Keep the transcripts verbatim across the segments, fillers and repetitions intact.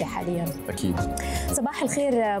واحدة حاليا. أكيد. صباح الخير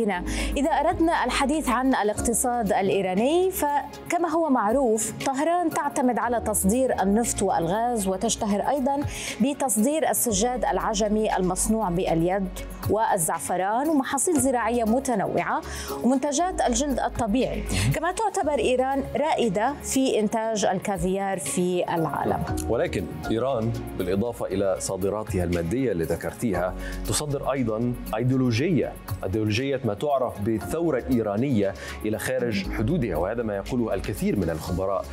إذا أردنا الحديث عن الاقتصاد الإيراني فكما هو معروف طهران تعتمد على تصدير النفط والغاز، وتشتهر أيضا بتصدير السجاد العجمي المصنوع باليد والزعفران ومحاصيل زراعية متنوعة ومنتجات الجلد الطبيعي. كما تعتبر إيران رائدة في إنتاج الكافيار في العالم. ولكن إيران بالإضافة إلى صادراتها المادية اللي ذكرتيها تصدر أيضا أيديولوجية أيديولوجية ما تعرف بالثورة الإيرانية إلى خارج حدودها، وهذا ما يقوله الكثير من الخبراء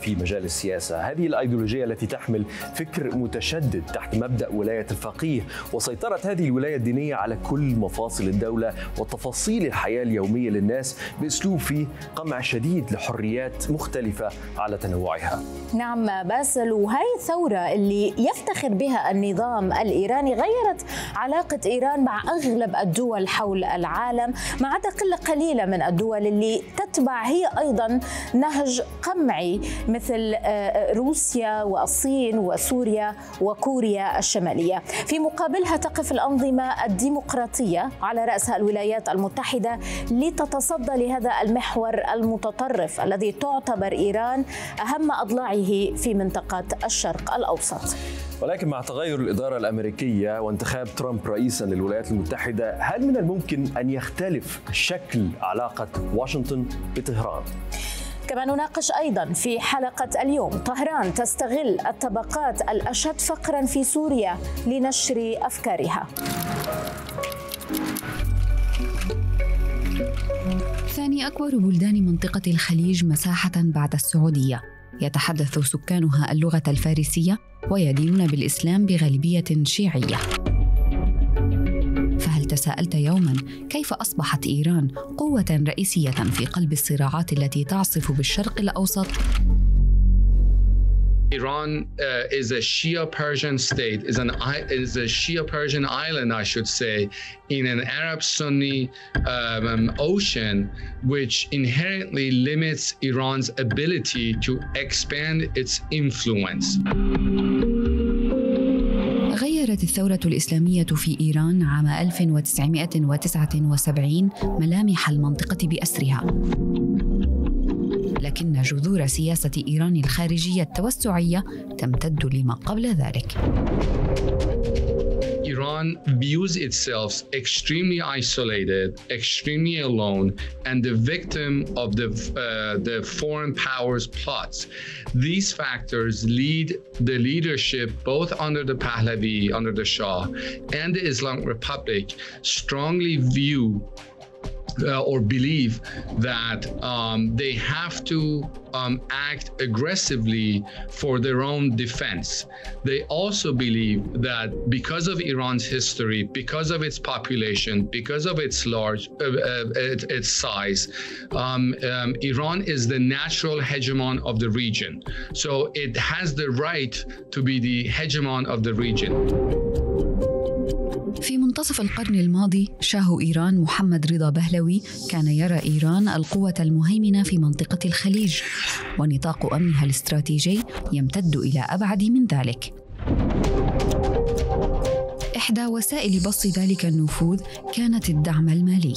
في مجال السياسة. هذه الأيديولوجية التي تحمل فكر متشدد تحت مبدأ ولاية الفقيه وسيطرة هذه الولاية الدينية على كل مفاصل الدولة وتفاصيل الحياة اليومية للناس بأسلوب فيه قمع شديد لحريات مختلفة على تنوعها. نعم باسل، وهي الثورة اللي يفتخر بها النظام الإيراني غيرت علاقة إيران مع أغلب الدول حول العالم، ما عدا قلة قليلة من الدول اللي تتبع هي أيضا نهج قمعي مثل روسيا والصين وسوريا وكوريا الشمالية. في مقابلها تقف الأنظمة الديمقراطية على رأسها الولايات المتحدة لتتصدى لهذا المحور المتطرف الذي تعتبر إيران أهم أضلاعه في منطقة الشرق الأوسط. ولكن مع تغير الإدارة الأمريكية وانتخاب ترامب رئيسا للولايات المتحدة، هل من الممكن أن يختلف شكل علاقة واشنطن بطهران؟ كما نناقش أيضا في حلقة اليوم، طهران تستغل الطبقات الأشد فقرا في سوريا لنشر أفكارها. ثاني أكبر بلدان منطقة الخليج مساحة بعد السعودية، يتحدث سكانها اللغة الفارسية ويدينون بالإسلام بغالبية شيعية. فهل تساءلت يوماً كيف أصبحت إيران قوة رئيسية في قلب الصراعات التي تعصف بالشرق الأوسط؟ Iran uh, is a Shia Persian state, is an is a Shia Persian island, I should say, in an Arab Sunni um, ocean, which inherently limits Iran's ability to expand its influence. غيرت الثورة الإسلامية في إيران عام ألف وتسعمائة وتسعة وسبعين ملامح المنطقة بأسرها. لكن جذور سياسة إيران الخارجية التوسعية تمتد لما قبل ذلك. Iran views itself extremely isolated, extremely alone, and the victim of the, uh, the foreign powers' plots. These factors lead the leadership, both under the Pahlavi, under the Shah, and the Islamic Republic, strongly view Uh, or believe that um, they have to um, act aggressively for their own defense. They also believe that because of Iran's history, because of its population, because of its large, uh, uh, its, its size, um, um, Iran is the natural hegemon of the region. So it has the right to be the hegemon of the region. في منتصف القرن الماضي شاه إيران محمد رضا بهلوي كان يرى إيران القوة المهيمنة في منطقة الخليج، ونطاق أمنها الاستراتيجي يمتد إلى أبعد من ذلك. إحدى وسائل بسط ذلك النفوذ كانت الدعم المالي.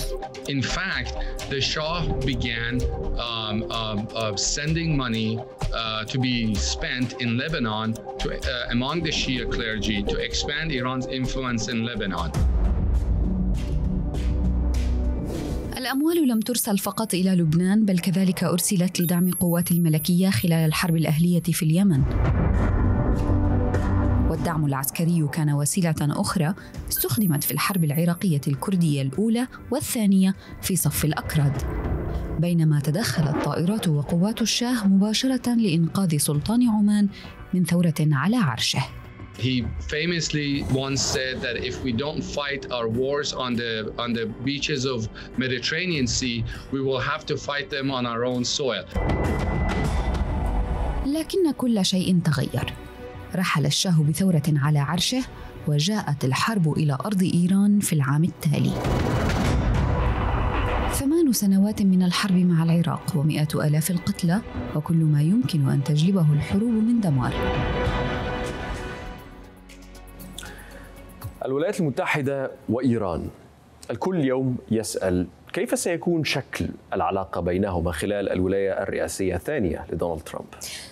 In fact, the Shah began um, um, uh, sending money uh, to be spent in Lebanon to, uh, among the Shia clergy to expand Iran's influence in Lebanon. الأموال لم ترسل فقط إلى لبنان، بل كذلك أرسلت لدعم قوات الملكية خلال الحرب الأهلية في اليمن. والدعم العسكري كان وسيلة أخرى استخدمت في الحرب العراقية الكردية الأولى والثانية في صف الأكراد، بينما تدخلت طائرات وقوات الشاه مباشرة لإنقاذ سلطان عمان من ثورة على عرشه. He famously once said that if we don't fight our wars on the on the beaches of Mediterranean Sea, we will have to fight them on our own soil. لكن كل شيء تغير. رحل الشاه بثورة على عرشه، وجاءت الحرب إلى أرض إيران في العام التالي. ثمان سنوات من الحرب مع العراق ومئة آلاف القتلى وكل ما يمكن أن تجلبه الحروب من دمار. الولايات المتحدة وإيران، الكل يوم يسأل كيف سيكون شكل العلاقة بينهما خلال الولاية الرئاسية الثانية لدونالد ترامب؟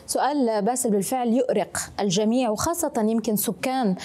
سؤال باسل بالفعل يؤرق الجميع، وخاصة يمكن سكان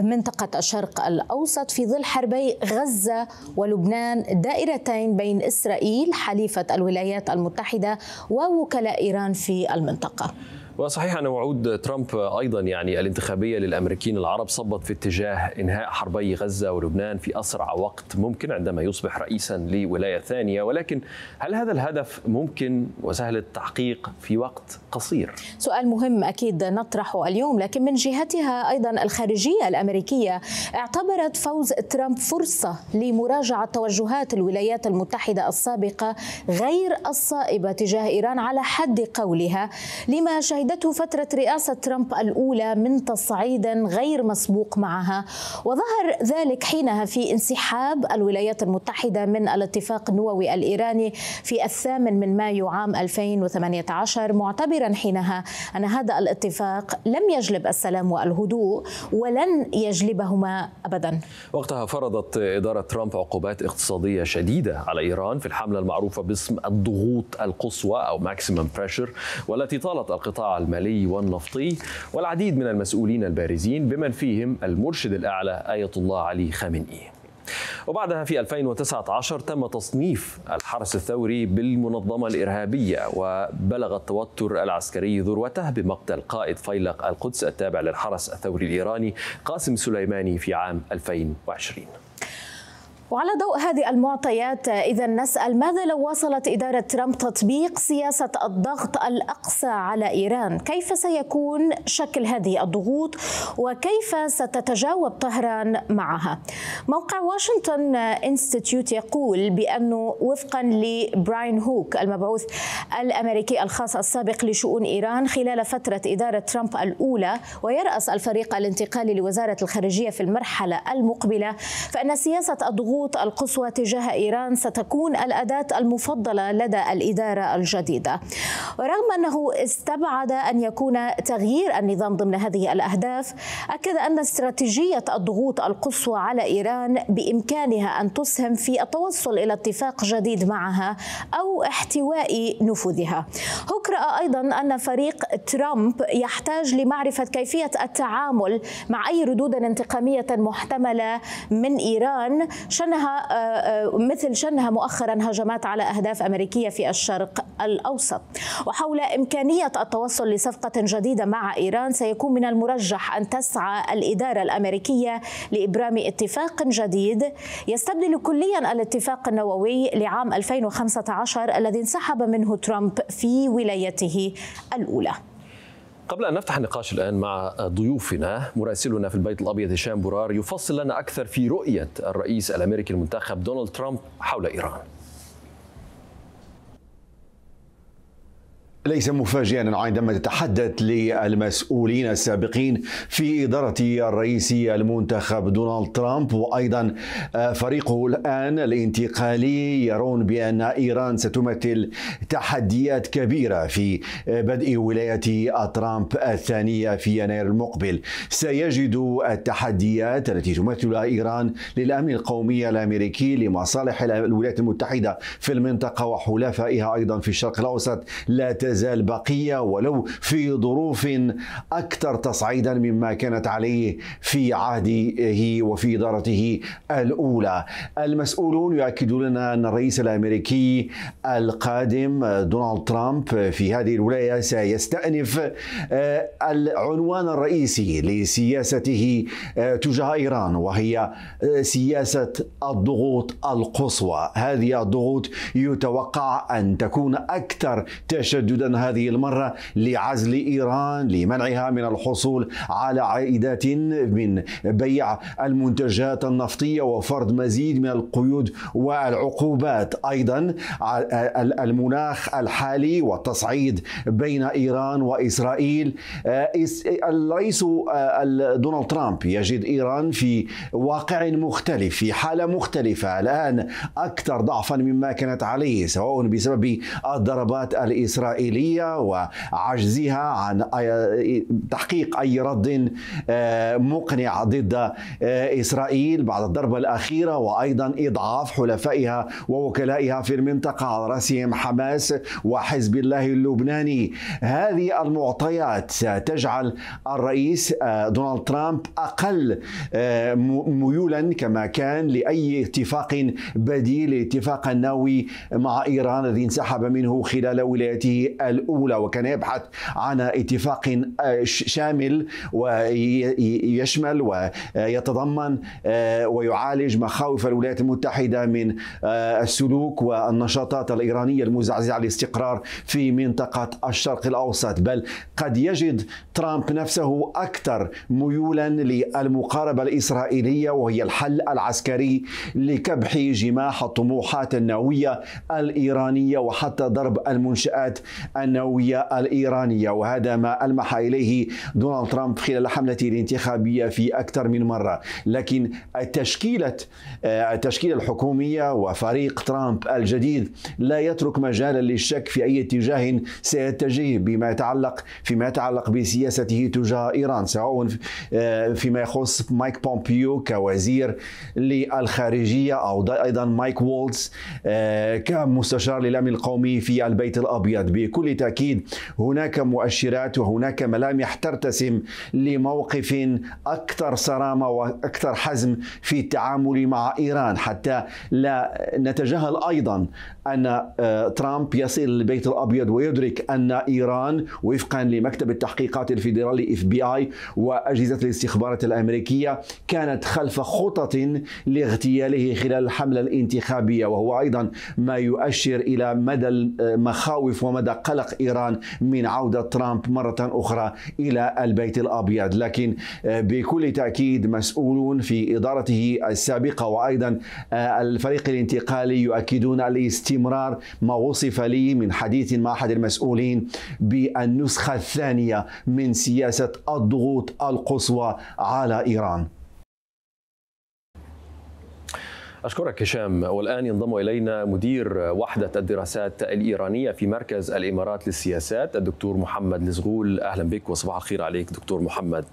منطقة الشرق الأوسط في ظل حربي غزة ولبنان، دائرتين بين إسرائيل حليفة الولايات المتحدة ووكلاء إيران في المنطقة. وصحيح أن وعود ترامب أيضا يعني الانتخابية للأمريكين العرب صبت في اتجاه إنهاء حربي غزة ولبنان في أسرع وقت ممكن عندما يصبح رئيسا لولاية ثانية، ولكن هل هذا الهدف ممكن وسهل التحقيق في وقت قصير؟ سؤال مهم أكيد نطرحه اليوم. لكن من جهتها أيضا الخارجية الأمريكية اعتبرت فوز ترامب فرصة لمراجعة توجهات الولايات المتحدة السابقة غير الصائبة تجاه إيران على حد قولها، لما شهد فترة رئاسة ترامب الأولى من تصعيد غير مسبوق معها، وظهر ذلك حينها في انسحاب الولايات المتحدة من الاتفاق النووي الإيراني في الثامن من مايو عام ألفين وثمانية عشر، معتبرا حينها أن هذا الاتفاق لم يجلب السلام والهدوء ولن يجلبهما أبدا. وقتها فرضت إدارة ترامب عقوبات اقتصادية شديدة على إيران في الحملة المعروفة باسم الضغوط القصوى أو ماكسيمم بريشر، والتي طالت القطاع المالي والنفطي والعديد من المسؤولين البارزين بمن فيهم المرشد الأعلى آية الله علي خامنئي. وبعدها في ألفين وتسعة عشر تم تصنيف الحرس الثوري بالمنظمة الإرهابية، وبلغ التوتر العسكري ذروته بمقتل قائد فيلق القدس التابع للحرس الثوري الإيراني قاسم سليماني في عام ألفين وعشرين. وعلى ضوء هذه المعطيات إذا نسأل، ماذا لو واصلت إدارة ترامب تطبيق سياسة الضغط الأقصى على إيران؟ كيف سيكون شكل هذه الضغوط وكيف ستتجاوب طهران معها؟ موقع واشنطن انستيتيوت يقول بأنه وفقا لبراين هوك المبعوث الأمريكي الخاص السابق لشؤون إيران خلال فترة إدارة ترامب الأولى، ويرأس الفريق الانتقالي لوزارة الخارجية في المرحلة المقبلة، فإن سياسة الضغوط القصوى تجاه إيران ستكون الأداة المفضلة لدى الإدارة الجديدة، ورغم أنه استبعد أن يكون تغيير النظام ضمن هذه الأهداف، أكد أن استراتيجية الضغوط القصوى على إيران بإمكانها أن تسهم في التوصل إلى اتفاق جديد معها أو احتواء نفوذها. هوك رأى أيضا أن فريق ترامب يحتاج لمعرفة كيفية التعامل مع أي ردود انتقامية محتملة من إيران، شنها مثل شنها مؤخرا هجمات على أهداف أمريكية في الشرق الأوسط. وحول إمكانية التوصل لصفقة جديدة مع إيران، سيكون من المرجح أن تسعى الإدارة الأمريكية لإبرام اتفاق جديد يستبدل كليا الاتفاق النووي لعام ألفين وخمسة عشر الذي انسحب منه ترامب في ولايته الأولى. قبل أن نفتح النقاش الآن مع ضيوفنا، مراسلنا في البيت الأبيض هشام برار يفصل لنا أكثر في رؤية الرئيس الأمريكي المنتخب دونالد ترامب حول إيران. ليس مفاجئا عندما تتحدث للمسؤولين السابقين في إدارة الرئيس المنتخب دونالد ترامب وأيضا فريقه الآن الانتقالي، يرون بأن إيران ستمثل تحديات كبيرة في بدء ولاية ترامب الثانية في يناير المقبل. سيجد التحديات التي تمثلها إيران للأمن القومي الأمريكي، لمصالح الولايات المتحدة في المنطقة وحلفائها أيضا في الشرق الأوسط لا تزال باقية، ولو في ظروف أكثر تصعيدا مما كانت عليه في عهده وفي إدارته الأولى. المسؤولون يؤكدون لنا أن الرئيس الأمريكي القادم دونالد ترامب في هذه الولاية سيستأنف العنوان الرئيسي لسياسته تجاه إيران، وهي سياسة الضغوط القصوى. هذه الضغوط يتوقع أن تكون أكثر تشدد جدا هذه المرة لعزل إيران، لمنعها من الحصول على عائدات من بيع المنتجات النفطية وفرض مزيد من القيود والعقوبات. أيضا المناخ الحالي والتصعيد بين إيران وإسرائيل. الرئيس دونالد ترامب يجد إيران في واقع مختلف، في حالة مختلفة الآن، أكثر ضعفا مما كانت عليه، سواء بسبب الضربات الإسرائيلية الإسرائيلية وعجزها عن تحقيق أي رد مقنع ضد إسرائيل بعد الضربة الأخيرة، وأيضا إضعاف حلفائها ووكلائها في المنطقة على رأسهم حماس وحزب الله اللبناني. هذه المعطيات تجعل الرئيس دونالد ترامب أقل ميولا كما كان لأي اتفاق بديل لاتفاق النووي مع إيران الذي انسحب منه خلال ولايته الأولى، وكان يبحث عن اتفاق شامل ويشمل ويتضمن ويعالج مخاوف الولايات المتحدة من السلوك والنشاطات الإيرانية المزعزعة للاستقرار في منطقة الشرق الأوسط. بل قد يجد ترامب نفسه أكثر ميولا للمقاربة الإسرائيلية، وهي الحل العسكري لكبح جماح الطموحات النووية الإيرانية وحتى ضرب المنشآت النووية الإيرانية، وهذا ما ألمح إليه دونالد ترامب خلال حملته الانتخابية في أكثر من مرة. لكن التشكيلة التشكيلة الحكومية وفريق ترامب الجديد لا يترك مجالا للشك في أي اتجاه سيتجه بما يتعلق فيما يتعلق بسياسته تجاه إيران، سواء فيما يخص مايك بومبيو كوزير للخارجية أو أيضا مايك وولتز كمستشار للأمن القومي في البيت الأبيض. بكل تأكيد هناك مؤشرات وهناك ملامح ترتسم لموقف أكثر صرامة وأكثر حزم في التعامل مع إيران، حتى لا نتجاهل أيضا أن ترامب يصل البيت الأبيض ويدرك أن إيران وفقا لمكتب التحقيقات الفيدرالي اف بي اي وأجهزة الاستخبارات الأمريكية كانت خلف خطط لاغتياله خلال الحملة الانتخابية، وهو أيضا ما يؤشر إلى مدى المخاوف ومدى قلق إيران من عودة ترامب مرة أخرى إلى البيت الأبيض. لكن بكل تأكيد مسؤولون في إدارته السابقة وأيضا الفريق الانتقالي يؤكدون الاستمرار ما وصف لي من حديث مع أحد المسؤولين بالنسخة الثانية من سياسة الضغوط القصوى على إيران. أشكرك هشام. والآن ينضم إلينا مدير وحدة الدراسات الإيرانية في مركز الإمارات للسياسات الدكتور محمد لزغول. أهلا بك وصباح الخير عليك دكتور محمد.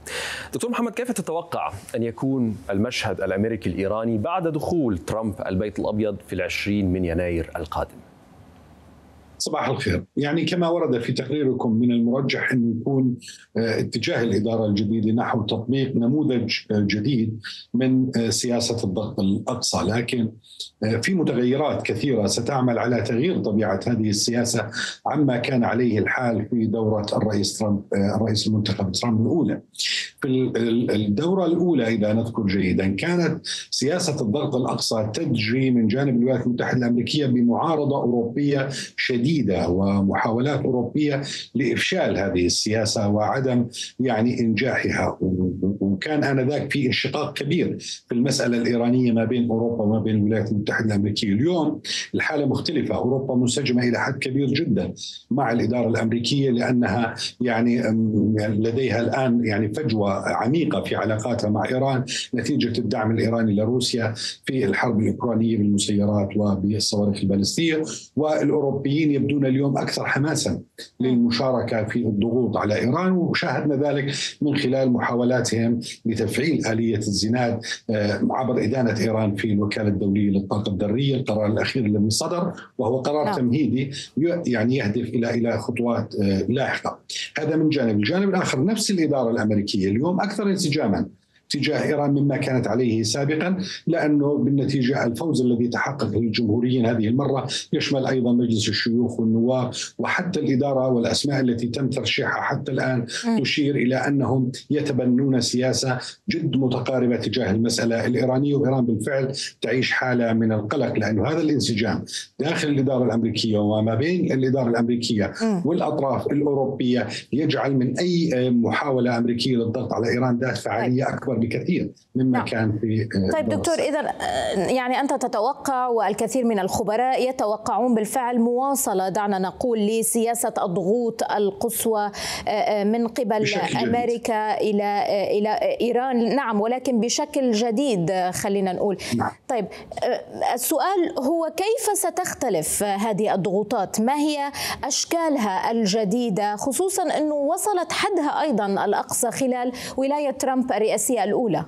دكتور محمد، كيف تتوقع أن يكون المشهد الأمريكي الإيراني بعد دخول ترامب البيت الأبيض في العشرين من يناير القادم؟ صباح الخير. يعني كما ورد في تقريركم من المرجح أن يكون اتجاه الإدارة الجديدة نحو تطبيق نموذج جديد من سياسة الضغط الأقصى، لكن في متغيرات كثيرة ستعمل على تغيير طبيعة هذه السياسة عما كان عليه الحال في دورة الرئيس ترامب الرئيس المنتخب ترامب الأولى. في الدورة الأولى إذا نذكر جيدا كانت سياسة الضغط الأقصى تجري من جانب الولايات المتحدة الأمريكية بمعارضة أوروبية شديدة ومحاولات أوروبية لإفشال هذه السياسة وعدم يعني إنجاحها، وكان آنذاك في انشقاق كبير في المسألة الإيرانية ما بين أوروبا وما بين الولايات المتحدة الأمريكية. اليوم الحالة مختلفة، أوروبا منسجمة إلى حد كبير جدا مع الإدارة الأمريكية لأنها يعني لديها الآن يعني فجوة عميقة في علاقاتها مع إيران نتيجة الدعم الإيراني لروسيا في الحرب الأوكرانية بالمسيرات وبالصواريخ البالستية، والأوروبيين يبدون اليوم أكثر حماسا للمشاركة في الضغوط على إيران، وشاهدنا ذلك من خلال محاولاتهم لتفعيل آلية الزناد عبر إدانة إيران في الوكالة الدولية للطاقة الذرية. القرار الأخير الذي صدر وهو قرار لا. تمهيدي يعني يهدف إلى إلى خطوات لاحقة. هذا من جانب. الجانب الآخر نفس الإدارة الأمريكية اليوم أكثر انسجاما تجاه إيران مما كانت عليه سابقا، لأنه بالنتيجة الفوز الذي تحقق للجمهوريين هذه المرة يشمل أيضا مجلس الشيوخ والنواب، وحتى الإدارة والأسماء التي تم ترشيحها حتى الآن تشير إلى أنهم يتبنون سياسة جد متقاربة تجاه المسألة الإيرانية. وإيران بالفعل تعيش حالة من القلق لأنه هذا الانسجام داخل الإدارة الأمريكية وما بين الإدارة الأمريكية والأطراف الأوروبية يجعل من أي محاولة أمريكية للضغط على إيران ذات فعالية أكبر أكبر بكثير مما نعم. كان في طيب الدرس. دكتور، إذا يعني أنت تتوقع والكثير من الخبراء يتوقعون بالفعل مواصلة، دعنا نقول، لسياسة الضغوط القصوى من قبل أمريكا إلى إلى إيران، نعم، ولكن بشكل جديد خلينا نقول. نعم. طيب السؤال هو كيف ستختلف هذه الضغوطات؟ ما هي أشكالها الجديدة، خصوصا أنه وصلت حدها أيضا الأقصى خلال ولاية ترامب الرئاسية الأولى؟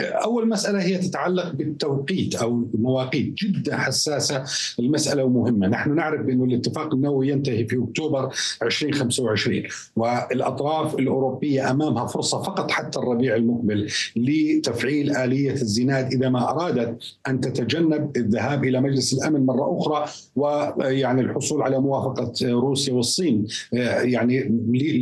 أول مسألة هي تتعلق بالتوقيت أو مواقيت جدا حساسة المسألة ومهمة. نحن نعرف بأن الاتفاق النووي ينتهي في أكتوبر ألفين وخمسة وعشرين، والأطراف الأوروبية أمامها فرصة فقط حتى الربيع المقبل لتفعيل آلية الزناد إذا ما أرادت أن تتجنب الذهاب إلى مجلس الأمن مرة أخرى، ويعني الحصول على موافقة روسيا والصين يعني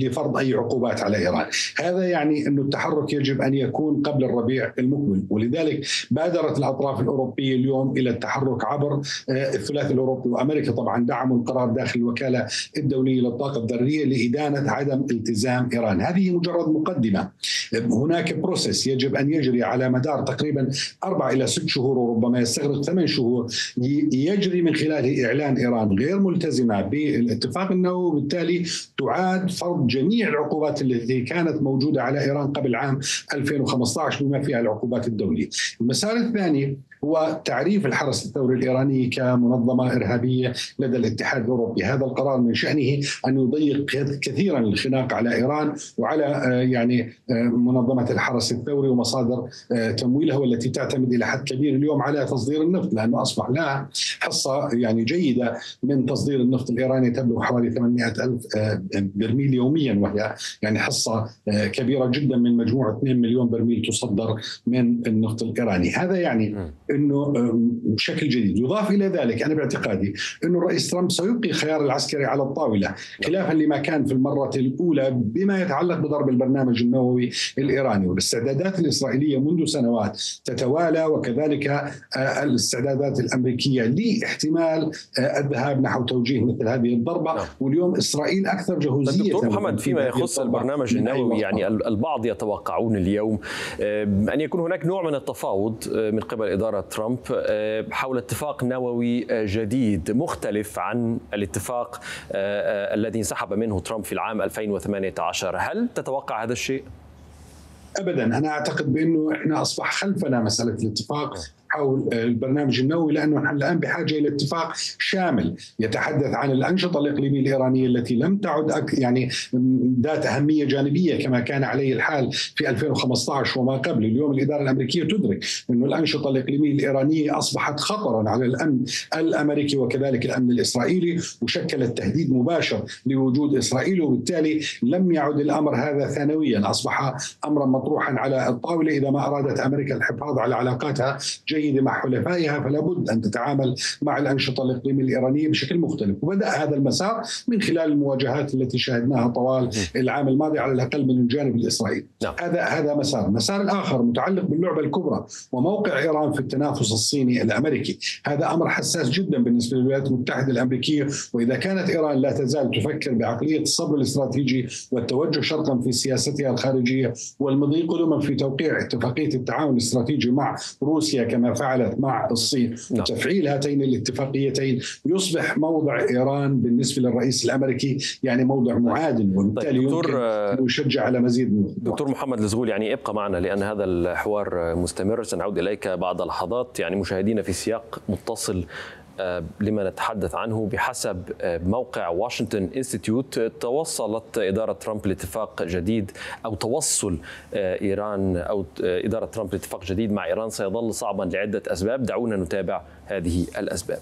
لفرض أي عقوبات على إيران. هذا يعني أن التحرك يجب أن يكون قبل الربيع المقبل، ولذلك بادرت الأطراف الأوروبية اليوم إلى التحرك عبر الثلاث الأوروبي وأمريكا. طبعا دعموا القرار داخل الوكالة الدولية للطاقة الذرية لإدانة عدم التزام إيران. هذه مجرد مقدمة، هناك بروسيس يجب أن يجري على مدار تقريبا أربع إلى ست شهور وربما يستغرق ثمان شهور، يجري من خلاله إعلان إيران غير ملتزمة بالاتفاق النووي، وبالتالي تعاد فرض جميع العقوبات التي كانت موجودة على إيران قبل عام ألفين وخمسة عشر بما فيها العقوبات الدولية. المسار الثاني هو تعريف الحرس الثوري الإيراني كمنظمة إرهابية لدى الاتحاد الأوروبي. هذا القرار من شأنه أن يضيق كثيرا الخناق على إيران وعلى يعني منظمة الحرس الثوري ومصادر تمويلها، والتي تعتمد إلى حد كبير اليوم على تصدير النفط، لأنه أصبح لها حصة يعني جيدة من تصدير النفط الإيراني تبلغ حوالي ثمانمئة ألف برميل يوميا، وهي يعني حصة كبيرة جدا من مجموع مليونين برميل تصدر من النفط الإيراني. هذا يعني أنه بشكل جديد. يضاف إلى ذلك أنا باعتقادي أنه الرئيس ترامب سيبقي الخيار العسكري على الطاولة، خلافا لما كان في المرة الأولى بما يتعلق بضرب البرنامج النووي الإيراني. والاستعدادات الإسرائيلية منذ سنوات تتوالى، وكذلك الاستعدادات الأمريكية لاحتمال الذهاب نحو توجيه مثل هذه الضربة، واليوم إسرائيل أكثر جهوزية. دكتور محمد، فيما يخص البرنامج النووي، يعني البعض يتوقعون اليوم أن يكون هناك نوع من التفاوض من قبل إدارة ترامب حول اتفاق نووي جديد مختلف عن الاتفاق الذي انسحب منه ترامب في العام ألفين وثمانية عشر. هل تتوقع هذا الشيء؟ أبدا، أنا أعتقد بأنه إحنا أصبح خلفنا مسألة الاتفاق حول البرنامج النووي، لأنه نحن الآن بحاجة إلى اتفاق شامل يتحدث عن الأنشطة الإقليمية الإيرانية التي لم تعد يعني ذات أهمية جانبية كما كان عليه الحال في ألفين وخمسة عشر وما قبل. اليوم الإدارة الأمريكية تدرك أن الأنشطة الإقليمية الإيرانية أصبحت خطرا على الأمن الأمريكي وكذلك الأمن الإسرائيلي، وشكلت تهديد مباشر لوجود إسرائيل، وبالتالي لم يعد الأمر هذا ثانويا، أصبح أمرا مطروحا على الطاولة. إذا ما أرادت أمريكا الحفاظ على علاقاتها مع حلفائها فلا بد أن تتعامل مع الأنشطة الإقليمية الإيرانية بشكل مختلف، وبدأ هذا المسار من خلال المواجهات التي شاهدناها طوال العام الماضي على الأقل من الجانب الإسرائيلي. هذا هذا مسار. المسار الآخر متعلق باللعبة الكبرى وموقع إيران في التنافس الصيني الأمريكي. هذا أمر حساس جدا بالنسبة للولايات المتحدة الأمريكية، وإذا كانت إيران لا تزال تفكر بعقلية الصبر الاستراتيجي والتوجه شرقا في سياستها الخارجية والمضي قدما في توقيع اتفاقية التعاون الاستراتيجي مع روسيا كما فعلت مع الصين، وتفعيل هاتين الاتفاقيتين، يصبح موضع إيران بالنسبة للرئيس الأمريكي يعني موضع معادن، وبالتالي يمكن أن يشجع على مزيد من دكتور محمد لزغول، يعني ابقى معنا لأن هذا الحوار مستمر. سنعود إليك بعد لحظات. يعني مشاهدينا، في سياق متصل لما نتحدث عنه، بحسب موقع واشنطن انستيتيوت توصلت إدارة ترامب لاتفاق جديد، أو توصل إيران أو إدارة ترامب لاتفاق جديد مع إيران سيظل صعبا لعدة أسباب. دعونا نتابع هذه الأسباب.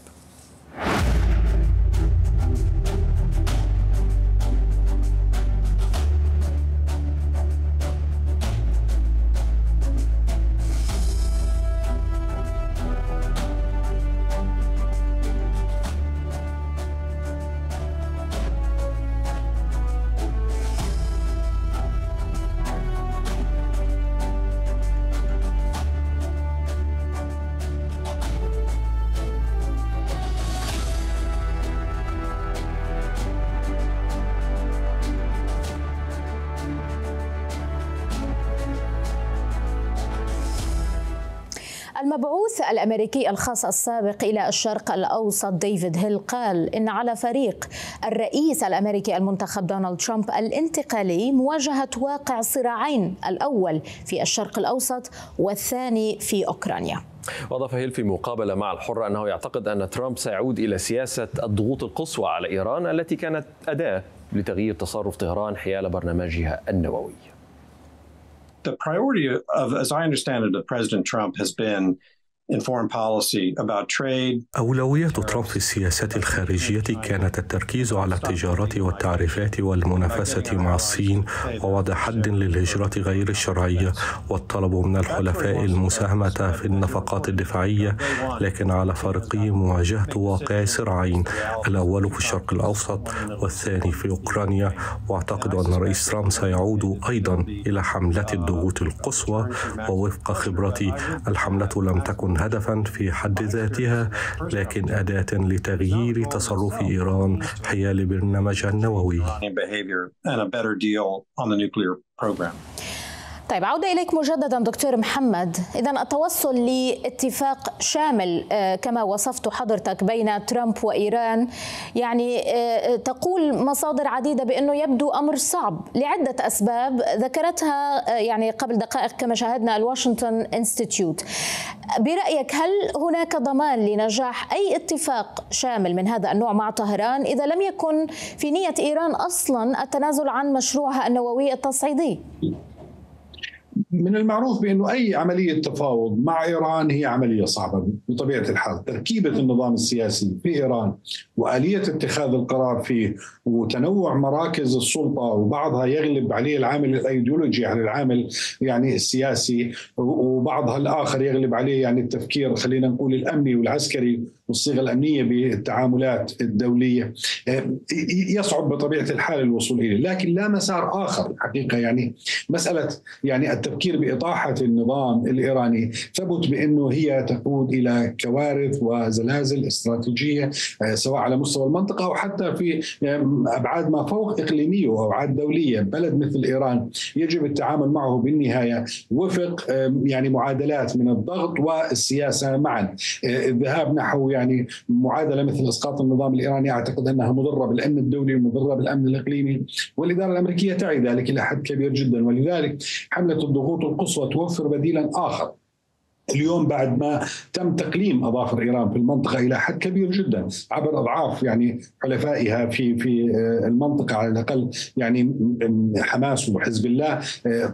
المبعوث الأمريكي الخاص السابق إلى الشرق الأوسط ديفيد هيل قال إن على فريق الرئيس الأمريكي المنتخب دونالد ترامب الانتقالي مواجهة واقع صراعين، الأول في الشرق الأوسط والثاني في أوكرانيا. وأضاف هيل في مقابلة مع الحرة أنه يعتقد أن ترامب سيعود إلى سياسة الضغوط القصوى على إيران التي كانت أداة لتغيير تصرف طهران حيال برنامجها النووي. The priority of, as I understand it, of President Trump has been in foreign policy about trade. أولوية ترامب في السياسة الخارجية كانت التركيز على التجارة والتعريفات والمنافسة مع الصين ووضع حد للهجرة غير الشرعية والطلب من الحلفاء المساهمة في النفقات الدفاعية، لكن على فريق مواجهة واقع صراعين، الأول في الشرق الأوسط والثاني في أوكرانيا. وأعتقد أن الرئيس ترامب سيعود أيضا إلى حملة الضغوط القصوى، ووفق خبرتي الحملة لم تكن هدفا في حد ذاتها لكن أداة لتغيير تصرف إيران حيال برنامجها النووي. طيب، عودة إليك مجددا دكتور محمد. إذن التوصل لاتفاق شامل كما وصفت حضرتك بين ترامب وإيران، يعني تقول مصادر عديدة بأنه يبدو أمر صعب لعدة أسباب ذكرتها يعني قبل دقائق كما شاهدنا الواشنطن انستيتيوت. برأيك هل هناك ضمان لنجاح أي اتفاق شامل من هذا النوع مع طهران إذا لم يكن في نية إيران أصلا التنازل عن مشروعها النووي التصعيدي؟ من المعروف بأنه أي عملية تفاوض مع إيران هي عملية صعبة بطبيعة الحال. تركيبة النظام السياسي في إيران وآلية اتخاذ القرار فيه وتنوع مراكز السلطة وبعضها يغلب عليه العامل الأيديولوجي على العامل يعني السياسي، وبعضها الآخر يغلب عليه يعني التفكير خلينا نقول الأمني والعسكري والصيغة الأمنية بالتعاملات الدولية، يصعب بطبيعة الحال الوصول إليه. لكن لا مسار آخر حقيقة، يعني مسألة يعني التفكير بإطاحة النظام الإيراني ثبت بأنه هي تقود إلى كوارث وزلازل استراتيجية سواء على مستوى المنطقة أو حتى في أبعاد ما فوق إقليمية وأبعاد دولية. بلد مثل إيران يجب التعامل معه بالنهاية وفق يعني معادلات من الضغط والسياسة معا. الذهاب نحو يعني معادلة مثل إسقاط النظام الإيراني أعتقد أنها مضرة بالأمن الدولي ومضرة بالأمن الإقليمي، والإدارة الأمريكية تعي ذلك إلى حد كبير جدا، ولذلك حملة الضغوط القصوى توفر بديلا آخر. اليوم بعد ما تم تقليم أظافر إيران في المنطقة إلى حد كبير جدا عبر أضعاف يعني حلفائها في في المنطقة، على الأقل يعني حماس وحزب الله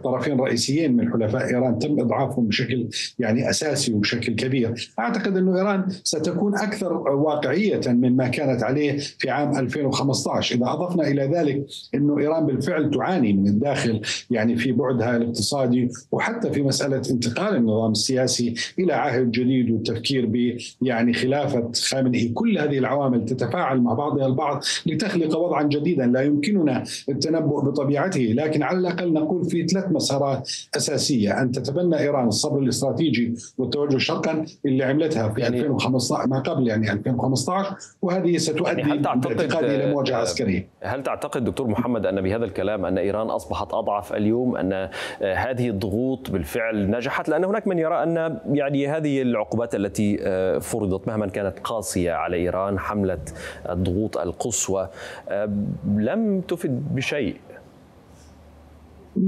طرفين رئيسيين من حلفاء إيران تم إضعافهم بشكل يعني أساسي وبشكل كبير. أعتقد أن إيران ستكون أكثر واقعية مما كانت عليه في عام ألفين وخمسة عشر. إذا أضفنا إلى ذلك أن إيران بالفعل تعاني من الداخل يعني في بعدها الاقتصادي وحتى في مسألة انتقال النظام السياسي إلى عهد جديد والتفكير ب يعني خلافة خامنئي، كل هذه العوامل تتفاعل مع بعضها البعض لتخلق وضعا جديدا لا يمكننا التنبؤ بطبيعته. لكن على الأقل نقول في ثلاث مسارات أساسية: أن تتبنى إيران الصبر الاستراتيجي والتوجه شرقا اللي عملتها في يعني ألفين وخمسة عشر ما قبل يعني ألفين وخمسة عشر، وهذه ستؤدي يعني باعتقادي إلى مواجهة عسكرية. هل تعتقد دكتور محمد أن بهذا الكلام أن إيران أصبحت أضعف اليوم، أن هذه الضغوط بالفعل نجحت؟ لأن هناك من يرى أن يعني هذه العقوبات التي فرضت مهما كانت قاسية على إيران، حملة الضغوط القصوى لم تفد بشيء.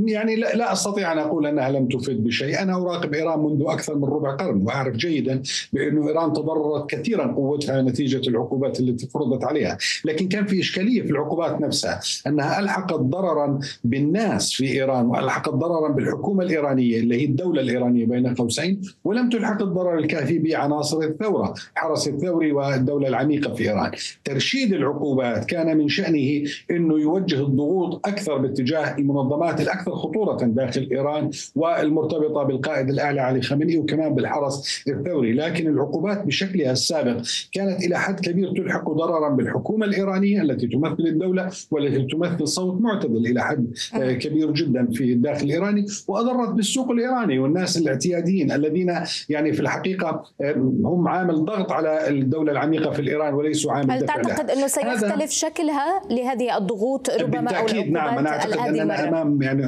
يعني لا, لا أستطيع أن أقول أنها لم تفد بشيء. أنا أراقب إيران منذ أكثر من ربع قرن وأعرف جيدا بأن إيران تضررت كثيرا قوتها نتيجة العقوبات التي فرضت عليها، لكن كان في إشكالية في العقوبات نفسها أنها ألحقت ضررا بالناس في إيران وألحقت ضررا بالحكومة الإيرانية اللي هي الدولة الإيرانية بين قوسين، ولم تلحق الضرر الكافي بعناصر الثورة، الحرس الثوري والدولة العميقة في إيران. ترشيد العقوبات كان من شأنه أنه يوجه الضغوط أكثر باتجاه المنظمات أكثر خطورة داخل إيران والمرتبطة بالقائد الأعلى علي خامنئي وكمان بالحرس الثوري، لكن العقوبات بشكلها السابق كانت إلى حد كبير تلحق ضررا بالحكومة الإيرانية التي تمثل الدولة والتي تمثل صوت معتدل إلى حد كبير جدا في الداخل الإيراني، وأضرت بالسوق الإيراني والناس الاعتياديين الذين يعني في الحقيقة هم عامل ضغط على الدولة العميقة في إيران وليسوا عامل دفع لها. هل تعتقد أنه سيختلف شكلها لهذه الضغوط ربما؟ بالتأكيد نعم، أنا أعتقد أننا أمام يعني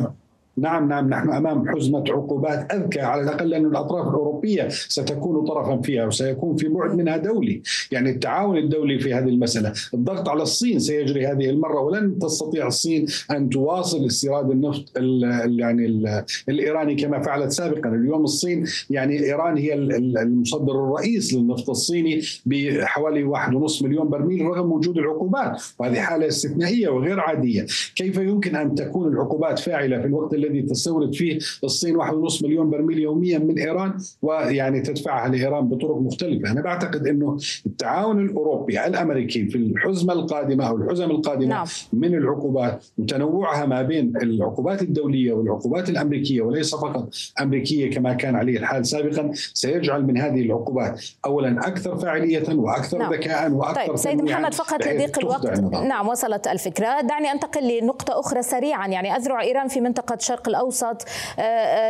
نعم نعم نحن أمام حزمة عقوبات أذكى على الأقل، لأن الأطراف الأوروبية ستكون طرفا فيها وسيكون في بعد منها دولي، يعني التعاون الدولي في هذه المسألة. الضغط على الصين سيجري هذه المرة، ولن تستطيع الصين أن تواصل استيراد النفط ال يعني ال الإيراني كما فعلت سابقا. اليوم الصين يعني إيران هي المصدر الرئيس للنفط الصيني بحوالي واحد ونصف مليون برميل رغم وجود العقوبات، وهذه حالة استثنائية وغير عادية. كيف يمكن أن تكون العقوبات فاعلة في الوقت الذي تستورد فيه الصين واحد ونصف مليون برميل يوميا من إيران، ويعني تدفعها لإيران بطرق مختلفة؟ أنا بعتقد أنه التعاون الأوروبي الأمريكي في الحزمة القادمة أو الحزم القادمة نعم. من العقوبات وتنوعها ما بين العقوبات الدولية والعقوبات الأمريكية، وليس فقط أمريكية كما كان عليه الحال سابقا، سيجعل من هذه العقوبات أولا أكثر فاعلية وأكثر نعم. ذكاء وأكثر. طيب سيد محمد، فقط لضيق الوقت نعم وصلت الفكرة، دعني أنتقل لنقطة أخرى سريعا. يعني أذرع إيران في منطقة الشرق الأوسط،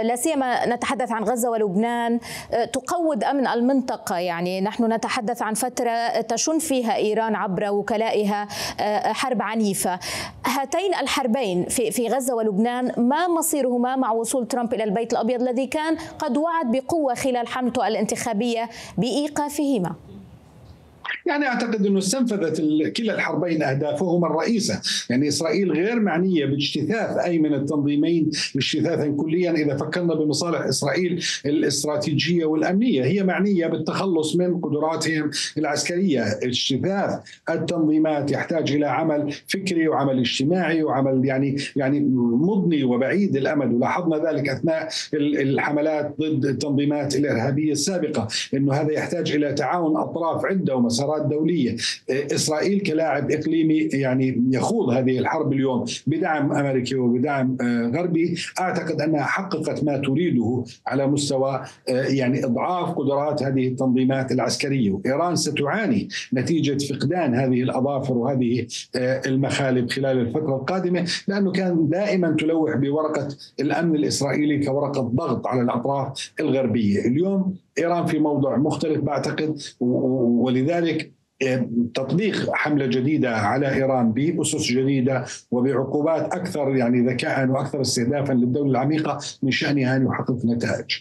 لا سيما نتحدث عن غزة ولبنان، تقوض أمن المنطقة. يعني نحن نتحدث عن فترة تشن فيها إيران عبر وكلائها حرب عنيفة. هاتين الحربين في غزة ولبنان ما مصيرهما مع وصول ترامب إلى البيت الأبيض الذي كان قد وعد بقوة خلال حملته الانتخابية بإيقافهما؟ يعني أعتقد أنه استنفذت كلا الحربين أهدافهما الرئيسة. يعني إسرائيل غير معنية باجتثاث أي من التنظيمين اجتثاثا كليا إذا فكرنا بمصالح إسرائيل الاستراتيجية والأمنية. هي معنية بالتخلص من قدراتهم العسكرية. اجتثاث التنظيمات يحتاج إلى عمل فكري وعمل اجتماعي وعمل يعني يعني مضني وبعيد الأمد، ولاحظنا ذلك أثناء الحملات ضد التنظيمات الإرهابية السابقة، أنه هذا يحتاج إلى تعاون أطراف عدة ومسارات دولية. إسرائيل كلاعب إقليمي يعني يخوض هذه الحرب اليوم بدعم أمريكي وبدعم غربي. أعتقد أنها حققت ما تريده على مستوى يعني إضعاف قدرات هذه التنظيمات العسكرية، وإيران ستعاني نتيجة فقدان هذه الأظافر وهذه المخالب خلال الفترة القادمة، لأنه كان دائما تلوح بورقة الأمن الإسرائيلي كورقة ضغط على الأطراف الغربية. اليوم إيران في موضوع مختلف بعتقد، ولذلك تطبيق حملة جديدة على إيران بأسس جديدة وبعقوبات أكثر يعني ذكاء وأكثر استهدافا للدولة العميقة من شأنها أن يحقق نتائج.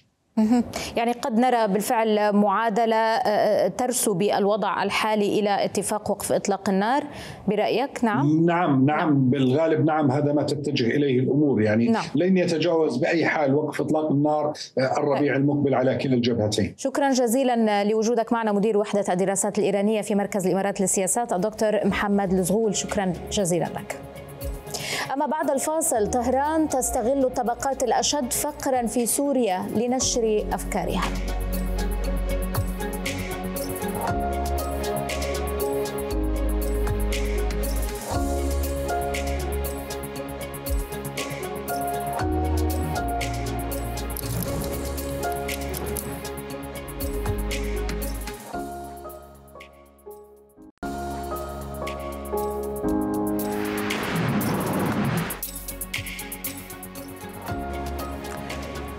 يعني قد نرى بالفعل معادلة ترسو بالوضع الحالي إلى اتفاق وقف إطلاق النار برأيك؟ نعم نعم نعم بالغالب نعم، هذا ما تتجه إليه الأمور. يعني نعم. لن يتجاوز بأي حال وقف إطلاق النار الربيع المقبل على كلا الجبهتين. شكرا جزيلا لوجودك معنا مدير وحدة الدراسات الإيرانية في مركز الإمارات للسياسات الدكتور محمد لزغول، شكرا جزيلا لك. أما بعد الفاصل، طهران تستغل الطبقات الأشد فقراً في سوريا لنشر أفكارها.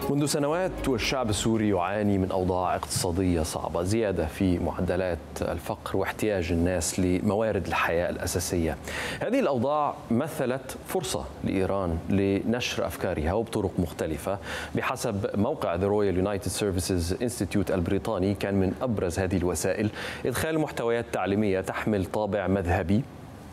منذ سنوات والشعب السوري يعاني من أوضاع اقتصادية صعبة، زيادة في معدلات الفقر واحتياج الناس لموارد الحياة الأساسية. هذه الأوضاع مثلت فرصة لإيران لنشر أفكارها وبطرق مختلفة. بحسب موقع The Royal United Services Institute البريطاني، كان من أبرز هذه الوسائل إدخال محتويات تعليمية تحمل طابع مذهبي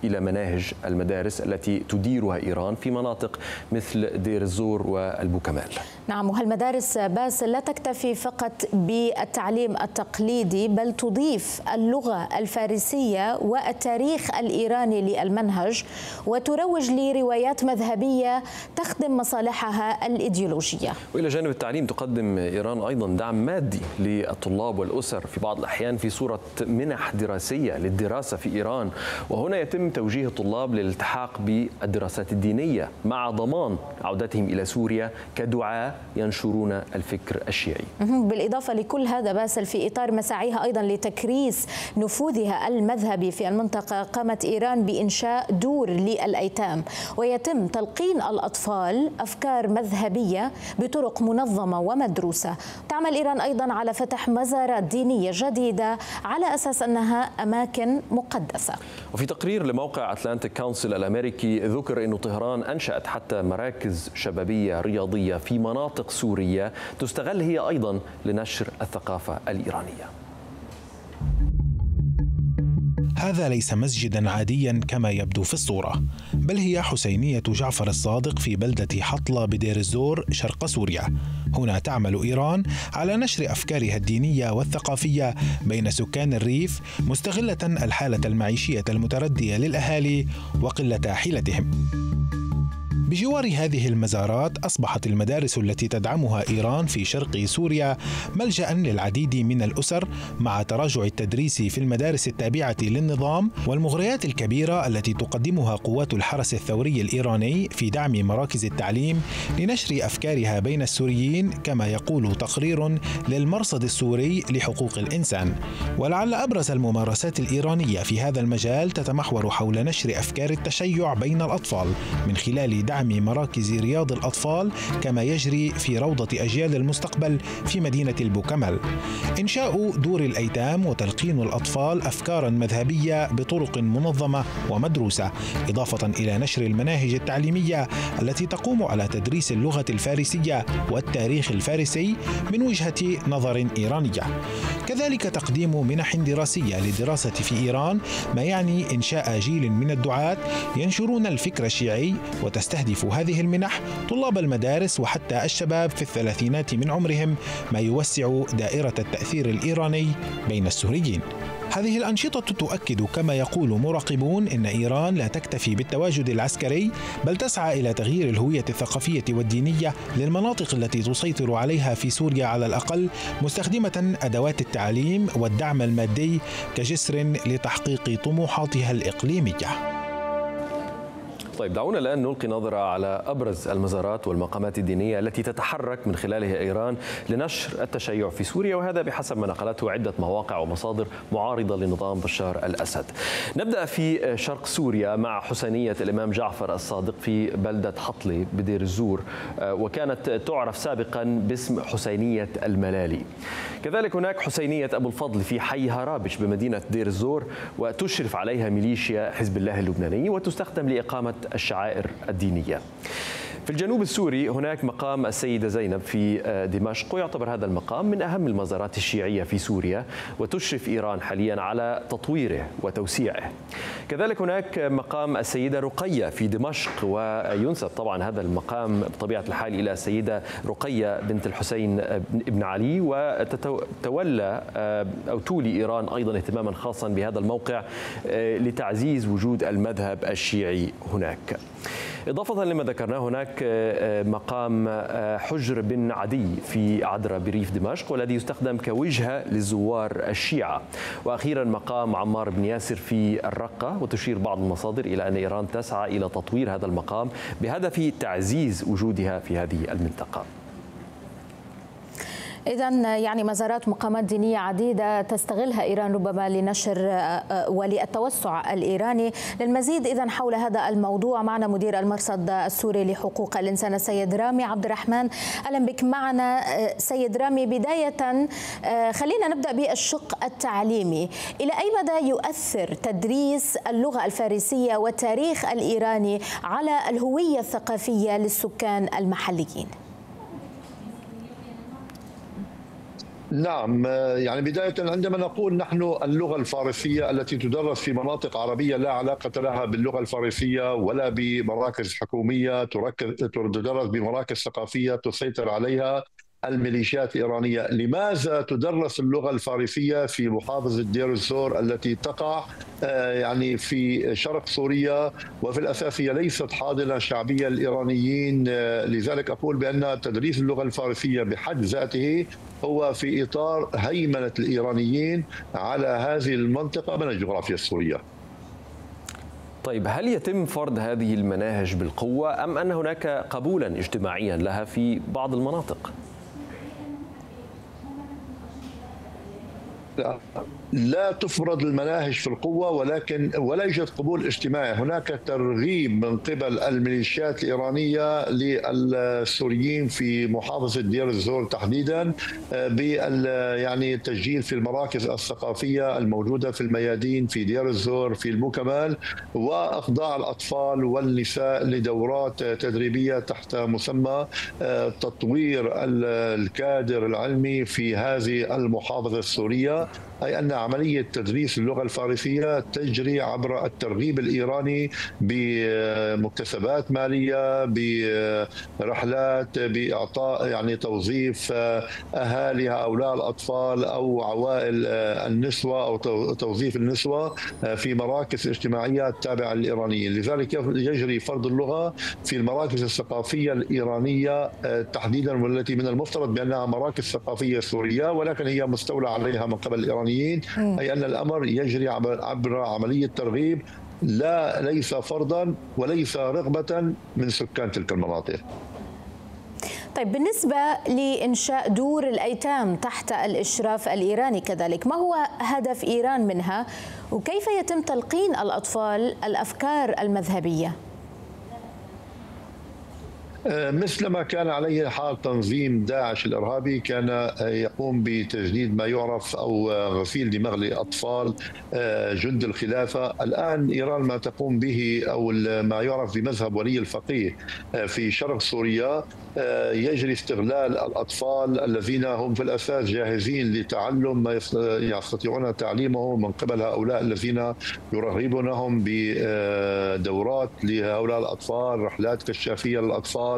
إلى مناهج المدارس التي تديرها إيران في مناطق مثل دير الزور والبوكمال. نعم، وهالمدارس باسل لا تكتفي فقط بالتعليم التقليدي، بل تضيف اللغة الفارسية والتاريخ الإيراني للمنهج، وتروج لروايات مذهبية تخدم مصالحها الإيديولوجية. وإلى جانب التعليم تقدم إيران أيضا دعم مادي للطلاب والأسر في بعض الأحيان في صورة منح دراسية للدراسة في إيران، وهنا يتم توجيه الطلاب للالتحاق بالدراسات الدينية مع ضمان عودتهم إلى سوريا كدعاة ينشرون الفكر الشيعي. بالإضافة لكل هذا باسل، في إطار مساعيها أيضا لتكريس نفوذها المذهبي في المنطقة، قامت إيران بإنشاء دور للأيتام، ويتم تلقين الأطفال أفكار مذهبية بطرق منظمة ومدروسة. تعمل إيران أيضا على فتح مزارات دينية جديدة على أساس أنها أماكن مقدسة. وفي تقرير لما موقع أتلانتيك كونسل الأمريكي ذكر أن طهران أنشأت حتى مراكز شبابية رياضية في مناطق سورية تستغل هي أيضا لنشر الثقافة الإيرانية. هذا ليس مسجدا عاديا كما يبدو في الصورة، بل هي حسينية جعفر الصادق في بلدة حطلة بدير الزور شرق سوريا. هنا تعمل إيران على نشر أفكارها الدينية والثقافية بين سكان الريف، مستغلة الحالة المعيشية المتردية للأهالي وقلة حيلتهم. بجوار هذه المزارات أصبحت المدارس التي تدعمها إيران في شرق سوريا ملجأ للعديد من الأسر، مع تراجع التدريس في المدارس التابعة للنظام والمغريات الكبيرة التي تقدمها قوات الحرس الثوري الإيراني في دعم مراكز التعليم لنشر أفكارها بين السوريين، كما يقول تقرير للمرصد السوري لحقوق الإنسان. ولعل أبرز الممارسات الإيرانية في هذا المجال تتمحور حول نشر أفكار التشيع بين الأطفال من خلال دعم مراكز رياض الأطفال كما يجري في روضة أجيال المستقبل في مدينة البوكمل، إنشاء دور الأيتام وتلقين الأطفال أفكارا مذهبية بطرق منظمة ومدروسة، إضافة إلى نشر المناهج التعليمية التي تقوم على تدريس اللغة الفارسية والتاريخ الفارسي من وجهة نظر إيرانية، كذلك تقديم منح دراسية للدراسة في إيران، ما يعني إنشاء جيل من الدعاة ينشرون الفكر الشيعي، وتستهدف تستهدف هذه المنح طلاب المدارس وحتى الشباب في الثلاثينات من عمرهم، ما يوسع دائرة التأثير الإيراني بين السوريين. هذه الأنشطة تؤكد كما يقول مراقبون أن إيران لا تكتفي بالتواجد العسكري، بل تسعى إلى تغيير الهوية الثقافية والدينية للمناطق التي تسيطر عليها في سوريا على الأقل، مستخدمة أدوات التعليم والدعم المادي كجسر لتحقيق طموحاتها الإقليمية. طيب دعونا الآن نلقي نظرة على أبرز المزارات والمقامات الدينية التي تتحرك من خلالها إيران لنشر التشيع في سوريا، وهذا بحسب ما نقلته عدة مواقع ومصادر معارضة لنظام بشار الأسد. نبدأ في شرق سوريا مع حسينية الإمام جعفر الصادق في بلدة حطلة بدير الزور، وكانت تعرف سابقا باسم حسينية الملالي. كذلك هناك حسينية أبو الفضل في حي هرابش بمدينة دير الزور، وتشرف عليها ميليشيا حزب الله اللبناني وتستخدم لإقامة الشعائر الدينية. في الجنوب السوري هناك مقام السيدة زينب في دمشق، ويعتبر هذا المقام من أهم المزارات الشيعية في سوريا، وتشرف إيران حاليا على تطويره وتوسيعه. كذلك هناك مقام السيدة رقية في دمشق، وينسب طبعا هذا المقام بطبيعة الحال إلى السيدة رقية بنت الحسين بن علي، وتتولى أو تولي إيران أيضا اهتماما خاصا بهذا الموقع لتعزيز وجود المذهب الشيعي هناك. إضافة لما ذكرناه هناك مقام حجر بن عدي في عذرة بريف دمشق، والذي يستخدم كوجهة للزوار الشيعة. وأخيرا مقام عمار بن ياسر في الرقة، وتشير بعض المصادر إلى أن إيران تسعى إلى تطوير هذا المقام بهدف تعزيز وجودها في هذه المنطقة. إذن يعني مزارات ومقامات دينية عديدة تستغلها إيران ربما لنشر وللتوسع الإيراني. للمزيد إذن حول هذا الموضوع معنا مدير المرصد السوري لحقوق الإنسان السيد رامي عبد الرحمن. أهلا بك معنا سيد رامي. بداية خلينا نبدأ بالشق التعليمي، إلى أي مدى يؤثر تدريس اللغة الفارسية والتاريخ الإيراني على الهوية الثقافية للسكان المحليين؟ نعم، يعني بداية عندما نقول نحن اللغة الفارسية التي تدرس في مناطق عربية لا علاقة لها باللغة الفارسية ولا بمراكز حكومية تدرس بمراكز ثقافية تسيطر عليها الميليشيات الإيرانية، لماذا تدرس اللغة الفارسية في محافظة دير الزور التي تقع يعني في شرق سوريا وفي الأساس هي ليست حاضنة شعبية للإيرانيين؟ لذلك أقول بأن تدريس اللغة الفارسية بحد ذاته هو في إطار هيمنة الإيرانيين على هذه المنطقة من الجغرافيا السورية. طيب هل يتم فرض هذه المناهج بالقوة أم أن هناك قبولا اجتماعيا لها في بعض المناطق؟ لا تفرض المناهج في القوة، ولكن ولا يوجد قبول اجتماعي. هناك ترغيب من قبل الميليشيات الإيرانية للسوريين في محافظة دير الزور تحديدا بال يعني التسجيل في المراكز الثقافية الموجودة في الميادين في دير الزور في المكمال، وإخضاع الأطفال والنساء لدورات تدريبية تحت مسمى تطوير الكادر العلمي في هذه المحافظة السورية، أي أن عملية تدريس اللغة الفارسية تجري عبر الترغيب الإيراني بمكتسبات مالية، برحلات، بإعطاء يعني توظيف أهالي هؤلاء الأطفال أو عوائل النسوة أو توظيف النسوة في مراكز اجتماعية تابعة للإيرانيين. لذلك يجري فرض اللغة في المراكز الثقافية الإيرانية تحديدا، والتي من المفترض بأنها مراكز ثقافية سورية، ولكن هي مستولى عليها من قبل الإيرانيين، أي أن الأمر يجري عبر عملية ترغيب لا ليس فرضا وليس رغبة من سكان تلك المناطق. طيب، بالنسبة لإنشاء دور الأيتام تحت الإشراف الإيراني كذلك، ما هو هدف إيران منها وكيف يتم تلقين الأطفال الأفكار المذهبية؟ مثلما كان عليه حال تنظيم داعش الإرهابي، كان يقوم بتجنيد ما يعرف أو غسيل دماغ لأطفال جند الخلافة. الآن إيران ما تقوم به أو ما يعرف بمذهب ولي الفقيه في شرق سوريا، يجري استغلال الأطفال الذين هم في الأساس جاهزين لتعلم ما يستطيعون تعليمه من قبل هؤلاء الذين يرغبونهم بدورات لهؤلاء الأطفال، رحلات كشافية للأطفال،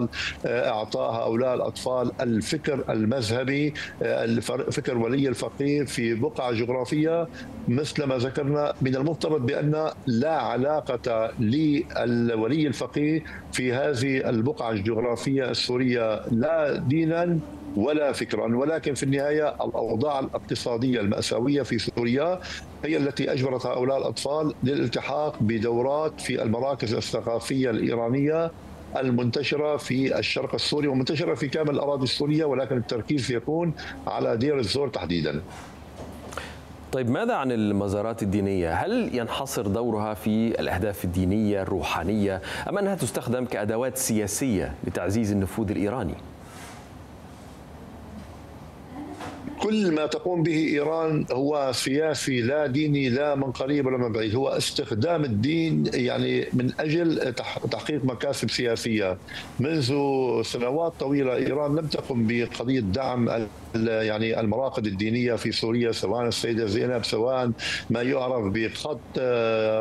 اعطاء هؤلاء الاطفال الفكر المذهبي، الفكر ولي الفقيه في بقعه جغرافيه. مثل ما ذكرنا، من المفترض بان لا علاقه للولي الفقيه في هذه البقعه الجغرافيه السوريه لا دينا ولا فكرا، ولكن في النهايه الاوضاع الاقتصاديه المأساويه في سوريا هي التي اجبرت هؤلاء الاطفال للالتحاق بدورات في المراكز الثقافيه الايرانيه المنتشرة في الشرق السوري ومنتشرة في كامل الأراضي السورية، ولكن التركيز يكون على دير الزور تحديدا. طيب، ماذا عن المزارات الدينية؟ هل ينحصر دورها في الأهداف الدينية الروحانية أم أنها تستخدم كأدوات سياسية لتعزيز النفوذ الإيراني؟ كل ما تقوم به إيران هو سياسي لا ديني، لا من قريب ولا من بعيد، هو استخدام الدين يعني من أجل تحقيق مكاسب سياسية. منذ سنوات طويلة إيران لم تقم بقضية دعم يعني المراقد الدينية في سوريا، سواء السيدة زينب، سواء ما يعرف بخط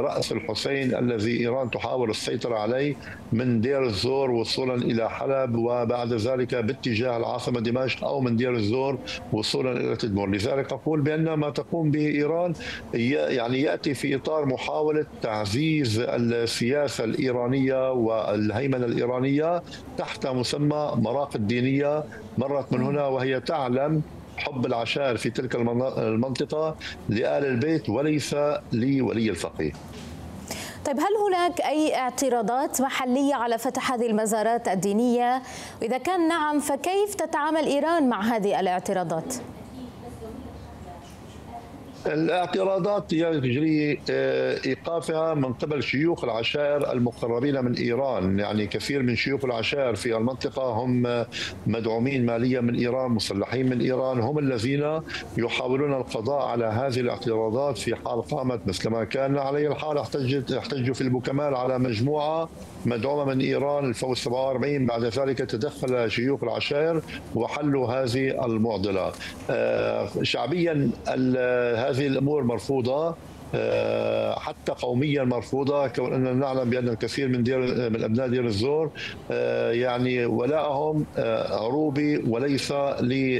رأس الحسين الذي إيران تحاول السيطرة عليه من دير الزور وصولا إلى حلب، وبعد ذلك باتجاه العاصمة دمشق، أو من دير الزور وصولا إلى تدمر. لذلك أقول بأن ما تقوم به إيران يعني يأتي في إطار محاولة تعزيز السياسة الإيرانية والهيمنة الإيرانية تحت مسمى مراقد دينية مرت من هنا، وهي تعلم حب العشائر في تلك المنطقة لآل البيت وليس لولي الفقيه. طيب، هل هناك أي اعتراضات محلية على فتح هذه المزارات الدينية؟ وإذا كان نعم، فكيف تتعامل إيران مع هذه الاعتراضات؟ الاعتراضات يجري ايقافها من قبل شيوخ العشائر المقربين من ايران، يعني كثير من شيوخ العشائر في المنطقه هم مدعومين ماليا من ايران، مسلحين من ايران، هم الذين يحاولون القضاء على هذه الاعتراضات في حال قامت. مثلما كان عليه الحال احتجوا في البوكمال على مجموعه مدعومه من ايران الفوز سبعة وأربعين، بعد ذلك تدخل شيوخ العشائر وحلوا هذه المعضله. شعبيا هذه الأمور مرفوضة، حتى قوميا مرفوضة، كون أننا نعلم بأن الكثير من دير من أبناء دير الزور يعني ولاءهم عروبي وليس لي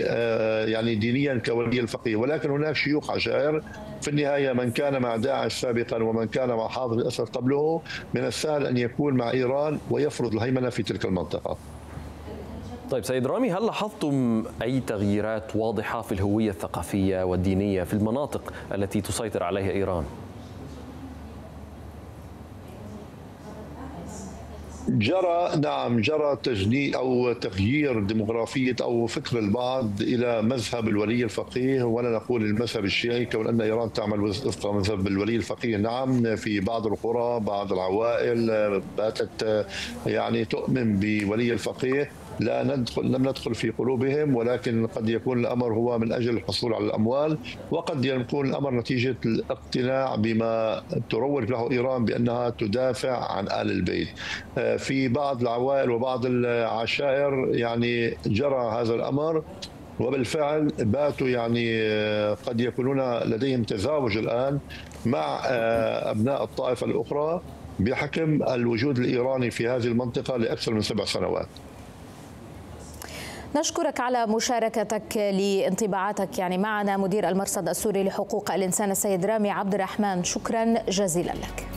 يعني دينيا كولي الفقيه، ولكن هناك شيوخ عشائر في النهاية من كان مع داعش سابقا ومن كان مع حافظ الأسد قبله من السهل أن يكون مع إيران ويفرض الهيمنة في تلك المنطقة. طيب سيد رامي، هل لاحظتم أي تغييرات واضحة في الهوية الثقافية والدينية في المناطق التي تسيطر عليها إيران؟ جرى نعم جرى تجنيد أو تغيير ديموغرافية أو فكر البعض إلى مذهب الولي الفقيه، ولا نقول المذهب الشيعي، كون أن إيران تعمل وفق مذهب الولي الفقيه. نعم، في بعض القرى بعض العوائل باتت يعني تؤمن بولي الفقيه، لا ندخل لم ندخل في قلوبهم، ولكن قد يكون الأمر هو من أجل الحصول على الأموال، وقد يكون الأمر نتيجة الاقتناع بما تروج له إيران بأنها تدافع عن آل البيت. في بعض العوائل وبعض العشائر يعني جرى هذا الأمر، وبالفعل باتوا يعني قد يكونون لديهم تزاوج الآن مع أبناء الطائفة الأخرى بحكم الوجود الإيراني في هذه المنطقة لأكثر من سبع سنوات. نشكرك على مشاركتك لانطباعاتك يعني معنا، مدير المرصد السوري لحقوق الإنسان السيد رامي عبد الرحمن، شكرا جزيلا لك.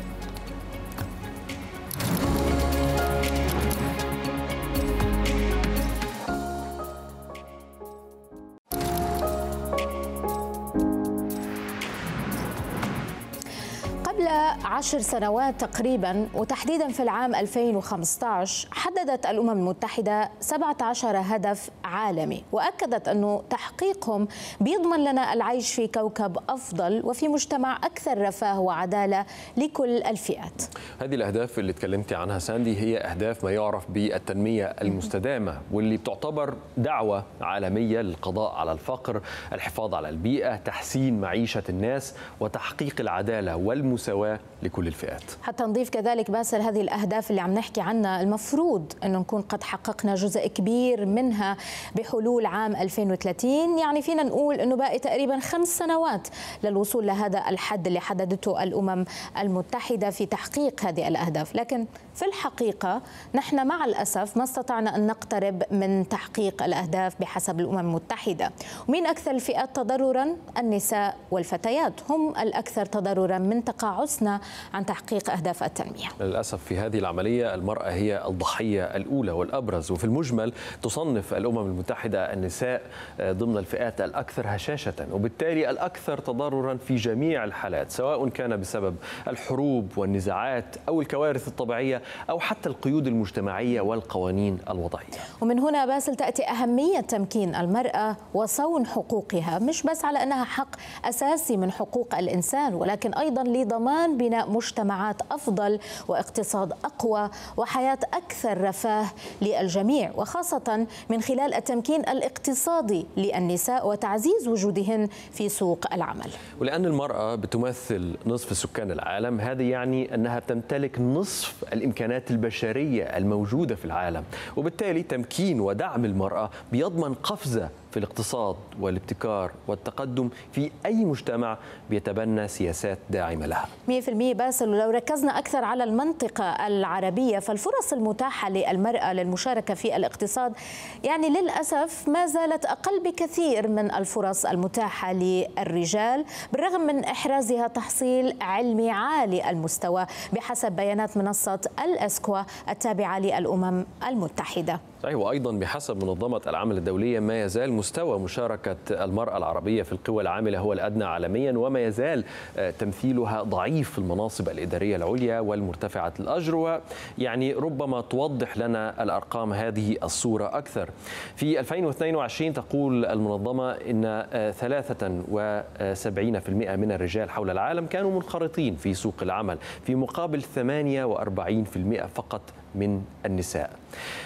عشر سنوات تقريبا، وتحديدا في العام ألفين وخمسة عشر، حددت الأمم المتحدة سبعة عشر هدف عالمي، وأكدت أنه تحقيقهم بيضمن لنا العيش في كوكب أفضل وفي مجتمع أكثر رفاه وعدالة لكل الفئات. هذه الأهداف اللي تكلمتي عنها ساندي هي أهداف ما يعرف بالتنمية المستدامة، واللي بتعتبر دعوة عالمية للقضاء على الفقر، الحفاظ على البيئة، تحسين معيشة الناس، وتحقيق العدالة والمساواة لكل الفئات. حتى نضيف كذلك باسل، هذه الأهداف اللي عم نحكي عنها المفروض أنه نكون قد حققنا جزء كبير منها بحلول عام ألفين وثلاثين، يعني فينا نقول أنه باقي تقريبا خمس سنوات للوصول لهذا الحد اللي حددته الأمم المتحدة في تحقيق هذه الأهداف، لكن في الحقيقة نحن مع الأسف ما استطعنا أن نقترب من تحقيق الأهداف بحسب الأمم المتحدة. ومين أكثر الفئات تضرراً؟ النساء والفتيات، هم الأكثر تضرراً من تقاعسنا عن تحقيق أهداف التنمية. للأسف في هذه العملية المرأة هي الضحية الأولى والأبرز، وفي المجمل تصنف الأمم المتحدة النساء ضمن الفئات الأكثر هشاشة، وبالتالي الأكثر تضرراً في جميع الحالات، سواء كان بسبب الحروب والنزاعات أو الكوارث الطبيعية أو حتى القيود المجتمعية والقوانين الوضعية. ومن هنا باسل تأتي أهمية تمكين المرأة وصون حقوقها، مش بس على أنها حق أساسي من حقوق الإنسان، ولكن أيضا لضمان بناء مجتمعات أفضل واقتصاد أقوى وحياة أكثر رفاه للجميع، وخاصة من خلال التمكين الاقتصادي للنساء وتعزيز وجودهن في سوق العمل. ولأن المرأة بتمثل نصف سكان العالم، هذا يعني أنها تمتلك نصف الإمكانيات الإمكانات البشرية الموجودة في العالم، وبالتالي تمكين ودعم المرأة بيضمن قفزة في الاقتصاد والابتكار والتقدم في أي مجتمع بيتبنى سياسات داعمة لها. مئة بالمئة باسل، ولو ركزنا أكثر على المنطقة العربية فالفرص المتاحة للمرأة للمشاركة في الاقتصاد يعني للأسف ما زالت أقل بكثير من الفرص المتاحة للرجال، بالرغم من إحرازها تحصيل علمي عالي المستوى بحسب بيانات منصة الأسكوا التابعة للأمم المتحدة. صحيح، وأيضا بحسب منظمة العمل الدولية ما يزال مستوى مشاركة المرأة العربية في القوى العاملة هو الأدنى عالميا، وما يزال تمثيلها ضعيف في المناصب الإدارية العليا والمرتفعة الأجر، ويعني ربما توضح لنا الأرقام هذه الصورة أكثر. في ألفين واثنين وعشرين تقول المنظمة أن ثلاثة وسبعين بالمئة من الرجال حول العالم كانوا منخرطين في سوق العمل، في مقابل ثمانية وأربعين بالمئة فقط من النساء.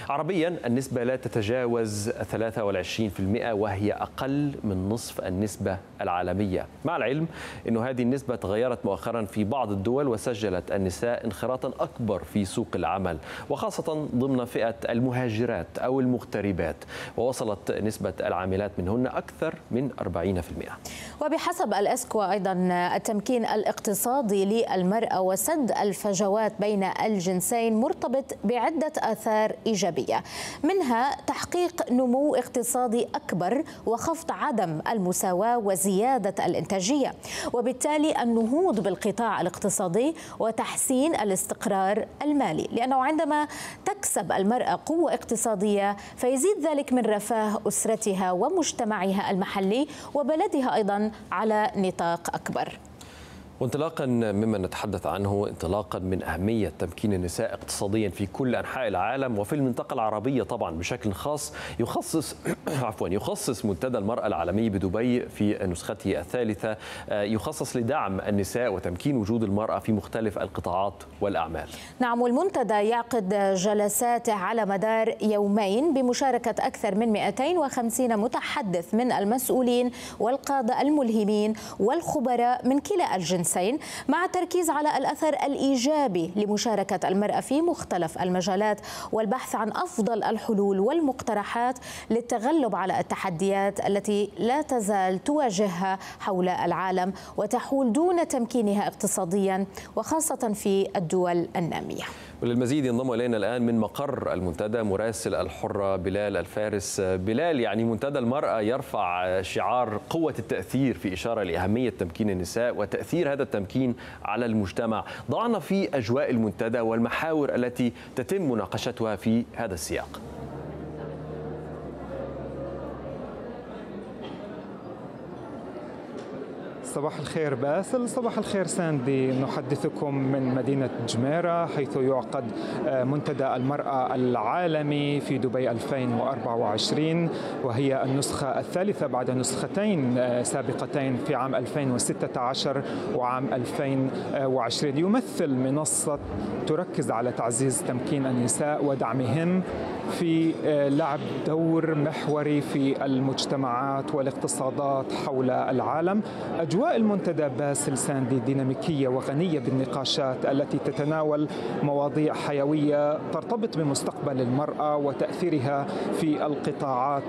عربيا النسبة لا تتجاوز ثلاثة وعشرين بالمئة، وهي أقل من نصف النسبة العالمية، مع العلم أن هذه النسبة تغيرت مؤخرا في بعض الدول، وسجلت النساء انخراطا أكبر في سوق العمل، وخاصة ضمن فئة المهاجرات أو المغتربات، ووصلت نسبة العاملات منهن أكثر من أربعين بالمئة. وبحسب الأسكوا أيضا التمكين الاقتصادي للمرأة وسد الفجوات بين الجنسين مرتبط بعدة آثار إيجابية، منها تحقيق نمو اقتصادي أكبر وخفض عدم المساواة وزيادة الإنتاجية، وبالتالي النهوض بالقطاع الاقتصادي وتحسين الاستقرار المالي، لأنه عندما تكسب المرأة قوة اقتصادية فيزيد ذلك من رفاه أسرتها ومجتمعها المحلي وبلدها أيضا على نطاق أكبر. وانطلاقا مما نتحدث عنه، انطلاقا من أهمية تمكين النساء اقتصاديا في كل أنحاء العالم وفي المنطقة العربية طبعا بشكل خاص، يخصص عفوا يخصص منتدى المرأة العالمي بدبي في نسخته الثالثة يخصص لدعم النساء وتمكين وجود المرأة في مختلف القطاعات والأعمال. نعم، والمنتدى يعقد جلساته على مدار يومين بمشاركة أكثر من مئتين وخمسين متحدث من المسؤولين والقادة الملهمين والخبراء من كلا الجنسين، مع التركيز على الأثر الإيجابي لمشاركة المرأة في مختلف المجالات والبحث عن أفضل الحلول والمقترحات للتغلب على التحديات التي لا تزال تواجهها حول العالم وتحول دون تمكينها اقتصاديا وخاصة في الدول النامية. وللمزيد ينضم إلينا الآن من مقر المنتدى مراسل الحرة بلال الفارس. بلال، يعني منتدى المرأة يرفع شعار قوة التأثير في إشارة لأهمية تمكين النساء وتأثير هذا التمكين على المجتمع. ضعنا في أجواء المنتدى والمحاور التي تتم مناقشتها في هذا السياق. صباح الخير باسل، صباح الخير ساندي. نحدثكم من مدينة جميرة حيث يعقد منتدى المرأة العالمي في دبي ألفين وأربعة وعشرين، وهي النسخة الثالثة بعد نسختين سابقتين في عام ألفين وستة عشر وعام ألفين وعشرين. يمثل منصة تركز على تعزيز تمكين النساء ودعمهن في لعب دور محوري في المجتمعات والاقتصادات حول العالم. أجواء المنتدى باسل ساندي ديناميكية وغنية بالنقاشات التي تتناول مواضيع حيوية ترتبط بمستقبل المرأة وتأثيرها في القطاعات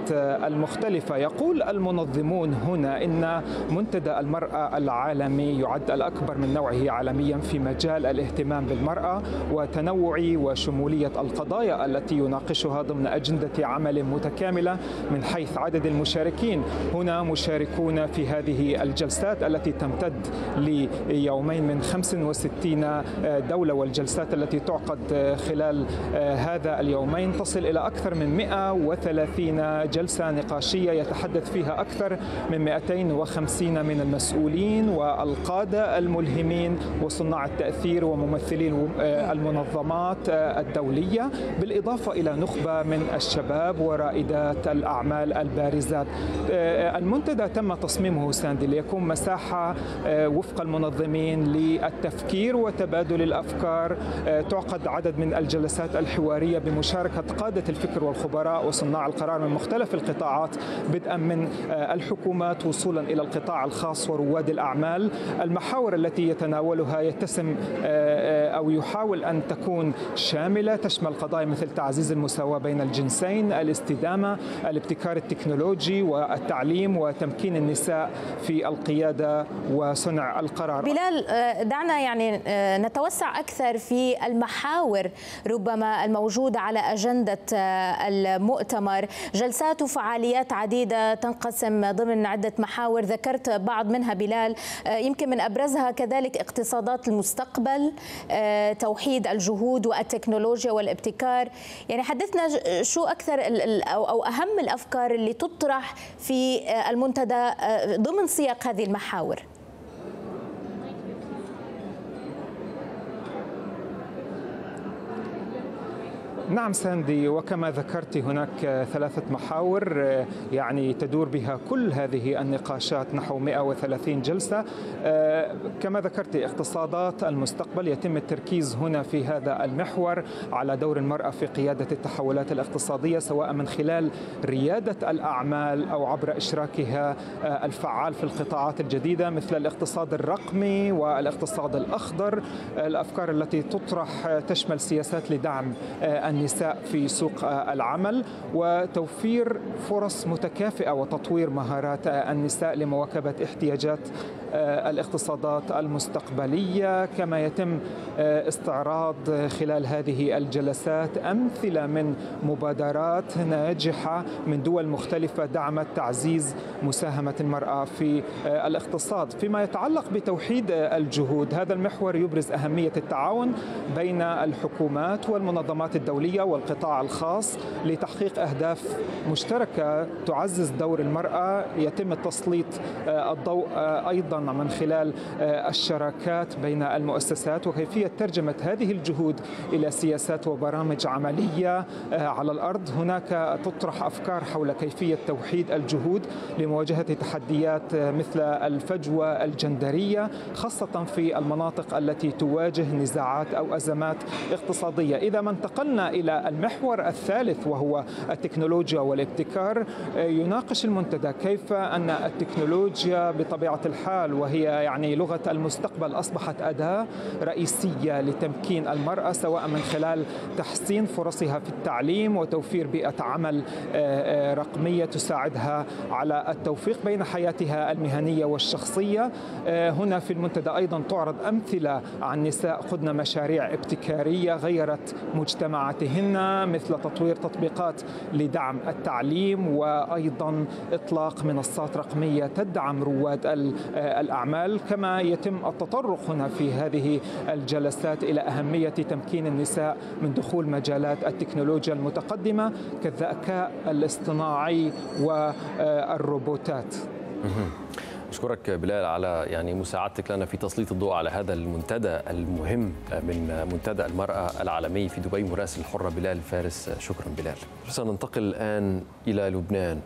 المختلفة. يقول المنظمون هنا إن منتدى المرأة العالمي يعد الأكبر من نوعه عالميا في مجال الاهتمام بالمرأة وتنوع وشمولية القضايا التي يناقشها ضمن أجندة عمل متكاملة من حيث عدد المشاركين. هنا مشاركون في هذه الجلسة التي تمتد ليومين من خمس وستين دولة، والجلسات التي تعقد خلال هذا اليومين تصل إلى أكثر من مئة وثلاثين جلسة نقاشية يتحدث فيها أكثر من مئتين وخمسين من المسؤولين والقادة الملهمين وصناع التأثير وممثلين المنظمات الدولية، بالإضافة إلى نخبة من الشباب ورائدات الأعمال البارزات. المنتدى تم تصميمه ساندي ليكون مساحة وفق المنظمين للتفكير وتبادل الأفكار. تعقد عدد من الجلسات الحوارية بمشاركة قادة الفكر والخبراء وصناع القرار من مختلف القطاعات بدءا من الحكومات وصولا إلى القطاع الخاص ورواد الأعمال. المحاور التي يتناولها يتسم أو يحاول أن تكون شاملة، تشمل قضايا مثل تعزيز المساواة بين الجنسين، الاستدامة، الابتكار التكنولوجي والتعليم وتمكين النساء في القيادة وصنع القرار. بلال، دعنا يعني نتوسع أكثر في المحاور ربما الموجودة على أجندة المؤتمر. جلسات وفعاليات عديدة تنقسم ضمن عدة محاور، ذكرت بعض منها بلال، يمكن من أبرزها كذلك اقتصادات المستقبل، توحيد الجهود والتكنولوجيا والابتكار. يعني حدثنا شو أكثر أو أهم الأفكار اللي تطرح في المنتدى ضمن سياق هذه المحاور؟ نعم ساندي، وكما ذكرت هناك ثلاثة محاور يعني تدور بها كل هذه النقاشات، نحو مئة وثلاثين جلسة. كما ذكرت اقتصادات المستقبل، يتم التركيز هنا في هذا المحور على دور المرأة في قيادة التحولات الاقتصادية، سواء من خلال ريادة الأعمال أو عبر إشراكها الفعال في القطاعات الجديدة مثل الاقتصاد الرقمي والاقتصاد الأخضر. الأفكار التي تطرح تشمل سياسات لدعم النساء في سوق العمل وتوفير فرص متكافئة وتطوير مهارات النساء لمواكبة احتياجات الاقتصادات المستقبلية. كما يتم استعراض خلال هذه الجلسات أمثلة من مبادرات ناجحة من دول مختلفة دعمت تعزيز مساهمة المرأة في الاقتصاد. فيما يتعلق بتوحيد الجهود، هذا المحور يبرز أهمية التعاون بين الحكومات والمنظمات الدولية والقطاع الخاص لتحقيق أهداف مشتركة تعزز دور المرأة. يتم تسليط الضوء أيضا المصنع من خلال الشراكات بين المؤسسات وكيفية ترجمة هذه الجهود إلى سياسات وبرامج عملية على الأرض. هناك تطرح أفكار حول كيفية توحيد الجهود لمواجهة تحديات مثل الفجوة الجندرية، خاصة في المناطق التي تواجه نزاعات أو أزمات اقتصادية. إذا ما انتقلنا إلى المحور الثالث وهو التكنولوجيا والابتكار، يناقش المنتدى كيف أن التكنولوجيا بطبيعة الحال وهي يعني لغة المستقبل أصبحت أداة رئيسية لتمكين المرأة، سواء من خلال تحسين فرصها في التعليم وتوفير بيئة عمل رقمية تساعدها على التوفيق بين حياتها المهنية والشخصية. هنا في المنتدى أيضا تعرض أمثلة عن نساء قدن مشاريع ابتكارية غيرت مجتمعاتهن، مثل تطوير تطبيقات لدعم التعليم وأيضا إطلاق منصات رقمية تدعم رواد الأعمال. كما يتم التطرق هنا في هذه الجلسات إلى أهمية تمكين النساء من دخول مجالات التكنولوجيا المتقدمة كالذكاء الاصطناعي والروبوتات. أشكرك بلال على يعني مساعدتك لنا في تسليط الضوء على هذا المنتدى المهم من منتدى المرأة العالمي في دبي. مراسل الحرة بلال فارس، شكرا بلال. سننتقل الآن إلى لبنان،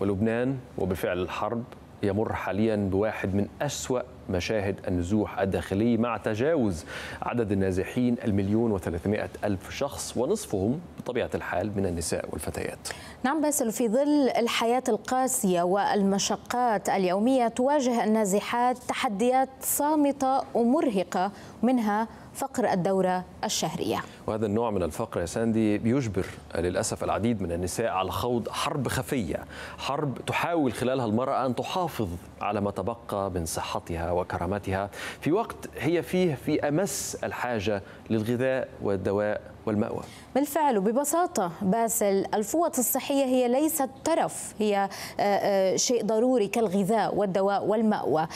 ولبنان وبالفعل الحرب يمر حاليا بواحد من أسوأ مشاهد النزوح الداخلي، مع تجاوز عدد النازحين المليون وثلاثمائة ألف شخص، ونصفهم بطبيعة الحال من النساء والفتيات. نعم، بس في ظل الحياة القاسية والمشقات اليومية تواجه النازحات تحديات صامتة ومرهقة، منها فقر الدورة الشهرية. وهذا النوع من الفقر يا ساندي بيجبر للأسف العديد من النساء على خوض حرب خفية، حرب تحاول خلالها المرأة أن تحافظ على ما تبقى من صحتها وكرامتها في وقت هي فيه في أمس الحاجة للغذاء والدواء والمأوى. بالفعل وببساطة باسل، الفوط الصحية هي ليست ترف، هي شيء ضروري كالغذاء والدواء والمأوى،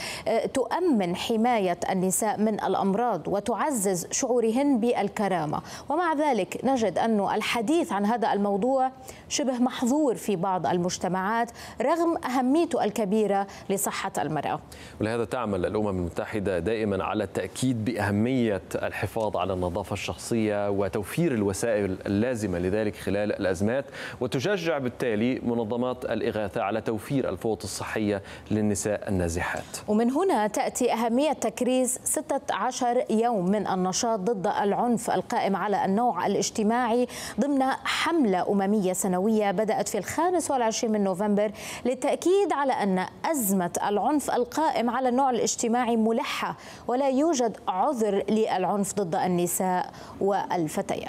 تؤمن حماية النساء من الأمراض وتعزز شعورهن بالكرامة. ومع ذلك نجد أن الحديث عن هذا الموضوع شبه محظور في بعض المجتمعات رغم أهميته الكبيرة لصحة المرأة. ولهذا تعمل الأمم المتحدة دائما على التأكيد بأهمية الحفاظ على النظافة الشخصية وتوفير توفير الوسائل اللازمة لذلك خلال الأزمات، وتشجع بالتالي منظمات الإغاثة على توفير الفوط الصحية للنساء النازحات. ومن هنا تأتي أهمية تكريس ستة عشر يوم من النشاط ضد العنف القائم على النوع الاجتماعي ضمن حملة أممية سنوية بدأت في الخامس والعشرين من نوفمبر، للتأكيد على أن أزمة العنف القائم على النوع الاجتماعي ملحة ولا يوجد عذر للعنف ضد النساء والفتيات.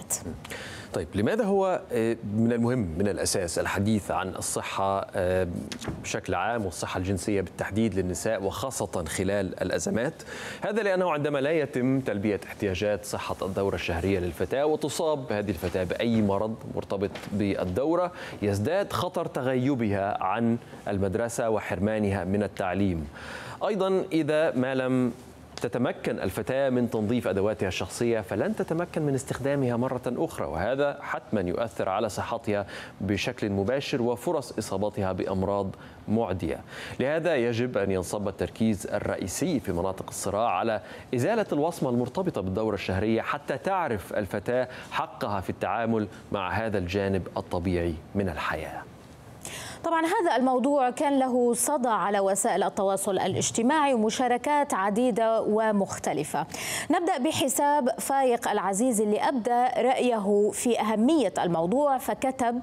طيب، لماذا هو من المهم من الأساس الحديث عن الصحة بشكل عام والصحة الجنسية بالتحديد للنساء وخاصة خلال الأزمات؟ هذا لأنه عندما لا يتم تلبية احتياجات صحة الدورة الشهرية للفتاة وتصاب هذه الفتاة بأي مرض مرتبط بالدورة، يزداد خطر تغيبها عن المدرسة وحرمانها من التعليم. أيضا إذا ما لم تتمكن الفتاة من تنظيف أدواتها الشخصية فلن تتمكن من استخدامها مرة أخرى، وهذا حتما يؤثر على صحتها بشكل مباشر وفرص إصابتها بأمراض معدية. لهذا يجب أن ينصب التركيز الرئيسي في مناطق الصراع على إزالة الوصمة المرتبطة بالدورة الشهرية حتى تعرف الفتاة حقها في التعامل مع هذا الجانب الطبيعي من الحياة. طبعا هذا الموضوع كان له صدى على وسائل التواصل الاجتماعي ومشاركات عديدة ومختلفة. نبدأ بحساب فايق العزيزي اللي أبدى رأيه في أهمية الموضوع، فكتب: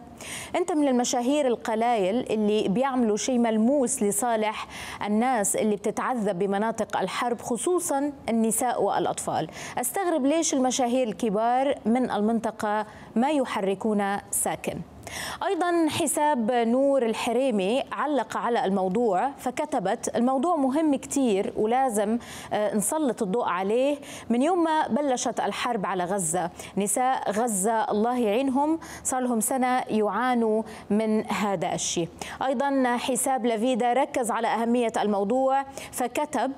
أنت من المشاهير القلايل اللي بيعملوا شيء ملموس لصالح الناس اللي بتتعذب بمناطق الحرب، خصوصا النساء والأطفال. أستغرب ليش المشاهير الكبار من المنطقة ما يحركون ساكن. أيضا حساب نور الحريمي علق على الموضوع فكتبت: الموضوع مهم كتير ولازم نسلط الضوء عليه. من يوم ما بلشت الحرب على غزة، نساء غزة الله يعينهم صار لهم سنة يعانوا من هذا الشيء. أيضا حساب لافيدا ركز على أهمية الموضوع فكتب: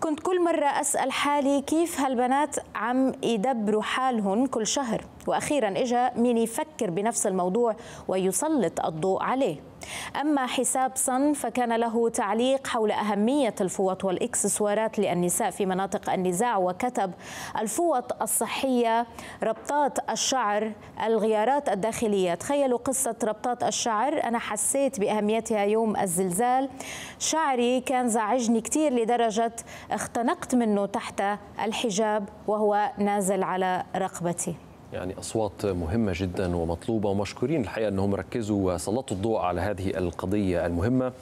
كنت كل مرة أسأل حالي كيف هالبنات عم يدبروا حالهم كل شهر، وأخيرا إجا مين يفكر بنفس الموضوع ويسلط الضوء عليه. أما حساب صن فكان له تعليق حول أهمية الفوط والإكسسوارات للنساء في مناطق النزاع، وكتب: الفوط الصحية، ربطات الشعر، الغيارات الداخلية. تخيلوا قصة ربطات الشعر، أنا حسيت بأهميتها يوم الزلزال، شعري كان زعجني كتير لدرجة اختنقت منه تحت الحجاب وهو نازل على رقبتي. يعني أصوات مهمة جدا ومطلوبة، ومشكورين الحقيقة أنهم ركزوا وسلطوا الضوء على هذه القضية المهمة.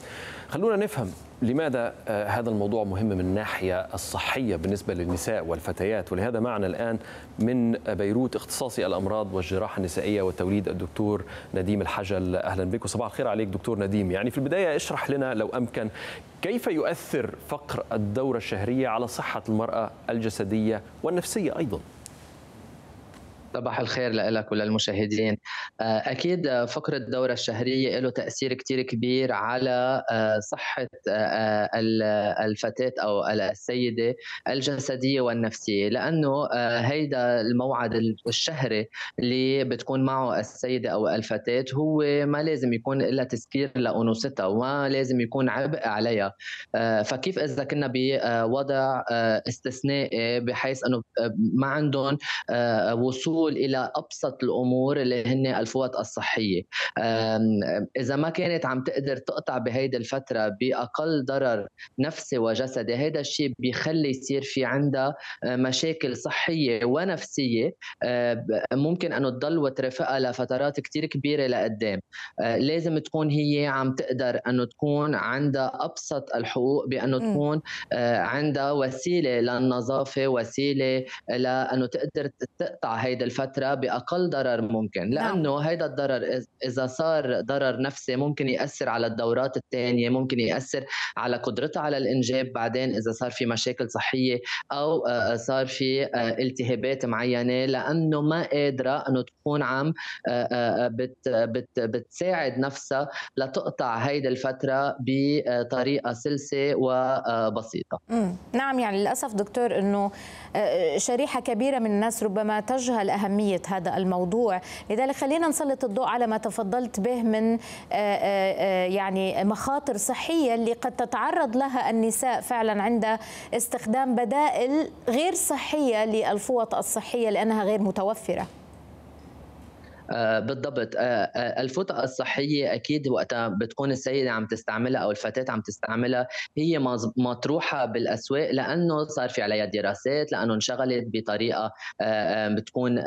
خلونا نفهم لماذا هذا الموضوع مهم من الناحية الصحية بالنسبة للنساء والفتيات، ولهذا معنا الآن من بيروت اختصاصي الأمراض والجراحة النسائية والتوليد الدكتور نديم الحجل. أهلا بك وصباح الخير عليك دكتور نديم. يعني في البداية اشرح لنا لو أمكن كيف يؤثر فقر الدورة الشهرية على صحة المرأة الجسدية والنفسية أيضا. صباح الخير لك وللمشاهدين. أكيد فقر الدورة الشهرية له تأثير كتير كبير على صحة الفتاة أو السيدة الجسدية والنفسية، لأنه هيدا الموعد الشهري اللي بتكون معه السيدة أو الفتاة هو ما لازم يكون إلا تسكير لأنوثتها وما لازم يكون عبء عليها. فكيف إذا كنا بوضع استثنائي بحيث أنه ما عندهم وصول إلى أبسط الأمور اللي هن الفوط الصحية، إذا ما كانت عم تقدر تقطع بهيدي الفترة بأقل ضرر نفسي وجسدي، هيدا الشيء بيخلي يصير في عندها مشاكل صحية ونفسية ممكن أنه تضل وترافقها لفترات كتير كبيرة لقدام. لازم تكون هي عم تقدر أنه تكون عندها أبسط الحقوق بأنه تكون عندها وسيلة للنظافة، وسيلة لأنه تقدر تقطع هيدا الفترة بأقل ضرر ممكن، لأنه هيدا الضرر إذا صار ضرر نفسي ممكن يأثر على الدورات الثانية، ممكن يأثر على قدرتها على الإنجاب بعدين إذا صار في مشاكل صحية أو صار في التهابات معينة، لأنه ما قادرة أنه تكون عم بت بت بتساعد نفسها لتقطع هيدا الفترة بطريقة سلسة وبسيطة. مم. نعم، يعني للأسف دكتور أنه شريحة كبيرة من الناس ربما تجهل أهمية هذا الموضوع، لذلك خلينا نسلط الضوء على ما تفضلت به من يعني مخاطر صحية اللي قد تتعرض لها النساء فعلا عند استخدام بدائل غير صحية للفوط الصحية لأنها غير متوفرة. بالضبط، الفوط الصحية أكيد وقتها بتكون السيدة عم تستعملها أو الفتاة عم تستعملها هي مطروحة بالأسواق، لأنه صار في عليها دراسات، لأنه انشغلت بطريقة بتكون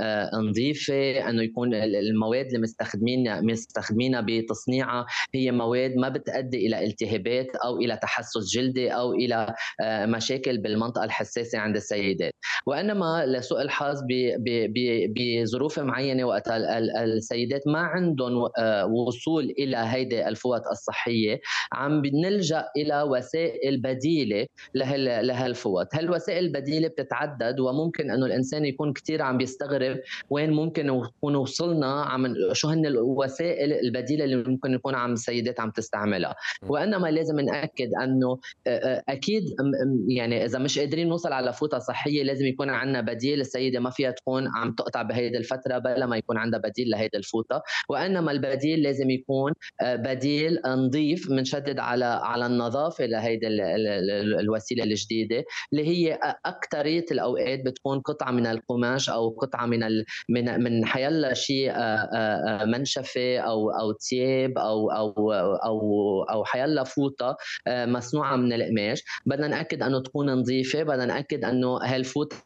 نظيفة، أنه يكون المواد اللي مستخدمين مستخدمينها بتصنيعها هي مواد ما بتؤدي إلى التهابات أو إلى تحسس جلدي أو إلى مشاكل بالمنطقة الحساسة عند السيدات. وإنما لسوء الحظ بظروف معينة وقتها السيدات ما عندهم وصول إلى هيدي الفوط الصحية، عم بنلجأ إلى وسائل بديلة لهالفوط. هالوسائل البديلة بتتعدد، وممكن أنه الإنسان يكون كتير عم بيستغرب وين ممكن نكون وصلنا، عم شو هن الوسائل البديلة اللي ممكن يكون عم السيدات عم تستعملها. وإنما لازم نأكد أنه أكيد يعني إذا مش قادرين نوصل على فوطة صحية لازم يكون عندنا بديل، السيدة ما فيها تكون عم تقطع بهيدي الفترة بلا ما يكون عندها بديل لهيدا الفوطة، وإنما البديل لازم يكون بديل نظيف، منشدد على على النظافة لهيدا الوسيلة الجديدة اللي هي أكترية الأوقات بتكون قطعة من القماش أو قطعة من ال... من من حيلا شيء منشفة أو أو تياب أو أو أو أو حيلا فوطة مصنوعة من القماش. بدنا نأكد إنه تكون نظيفة، بدنا نأكد إنه هالفوطة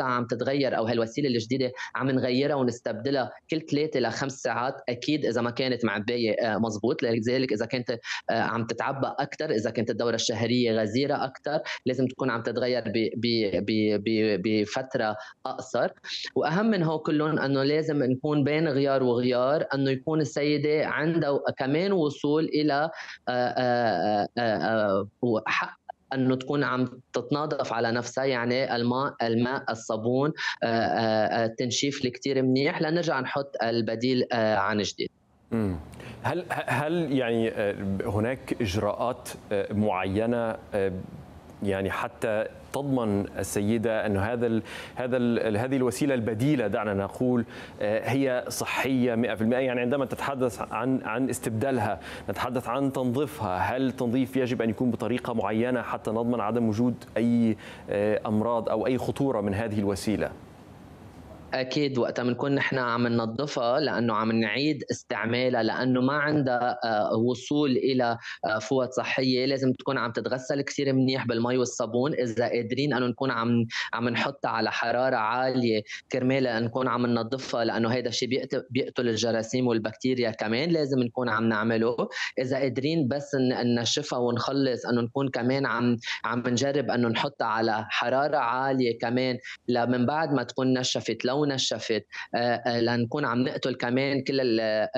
عم تتغير او هالوسيله الجديده عم نغيرها ونستبدلها كل ثلاثه لخمس ساعات اكيد اذا ما كانت معبايه مضبوط. لذلك اذا كانت عم تتعبى اكثر، اذا كانت الدوره الشهريه غزيره اكثر، لازم تكون عم تتغير بفتره اقصر. واهم من هو كلهم انه لازم نكون بين غيار وغيار، انه يكون السيده عندها كمان وصول الى حق أنه تكون عم تتنظف على نفسها، يعني الماء, الماء الصابون، التنشيف اللي كتير منيح، لنرجع نحط البديل عن جديد. هل هل يعني هناك إجراءات معينة يعني حتى تضمن السيدة أن هذا ال هذا ال هذه الوسيلة البديلة دعنا نقول هي صحية مئة بالمئة. يعني عندما تتحدث عن عن استبدالها نتحدث عن تنظيفها، هل تنظيف يجب أن يكون بطريقة معينة حتى نضمن عدم وجود أي أمراض أو أي خطورة من هذه الوسيلة؟ أكيد وقتها بنكون نحن عم ننظفها لأنه عم نعيد استعمالها، لأنه ما عندها وصول إلى فوط صحية، لازم تكون عم تتغسل كثير منيح بالمي والصابون. إذا قادرين أنه نكون عم عم نحطها على حرارة عالية كرمال نكون عم ننظفها، لأنه هذا الشيء بيقتل الجراثيم والبكتيريا كمان لازم نكون عم نعمله. إذا قادرين بس ننشفها ونخلص، أنه نكون كمان عم عم نجرب أنه نحطها على حرارة عالية كمان لمن بعد ما تكون نشفت. لو نشفت لنكون عم نقتل كمان كل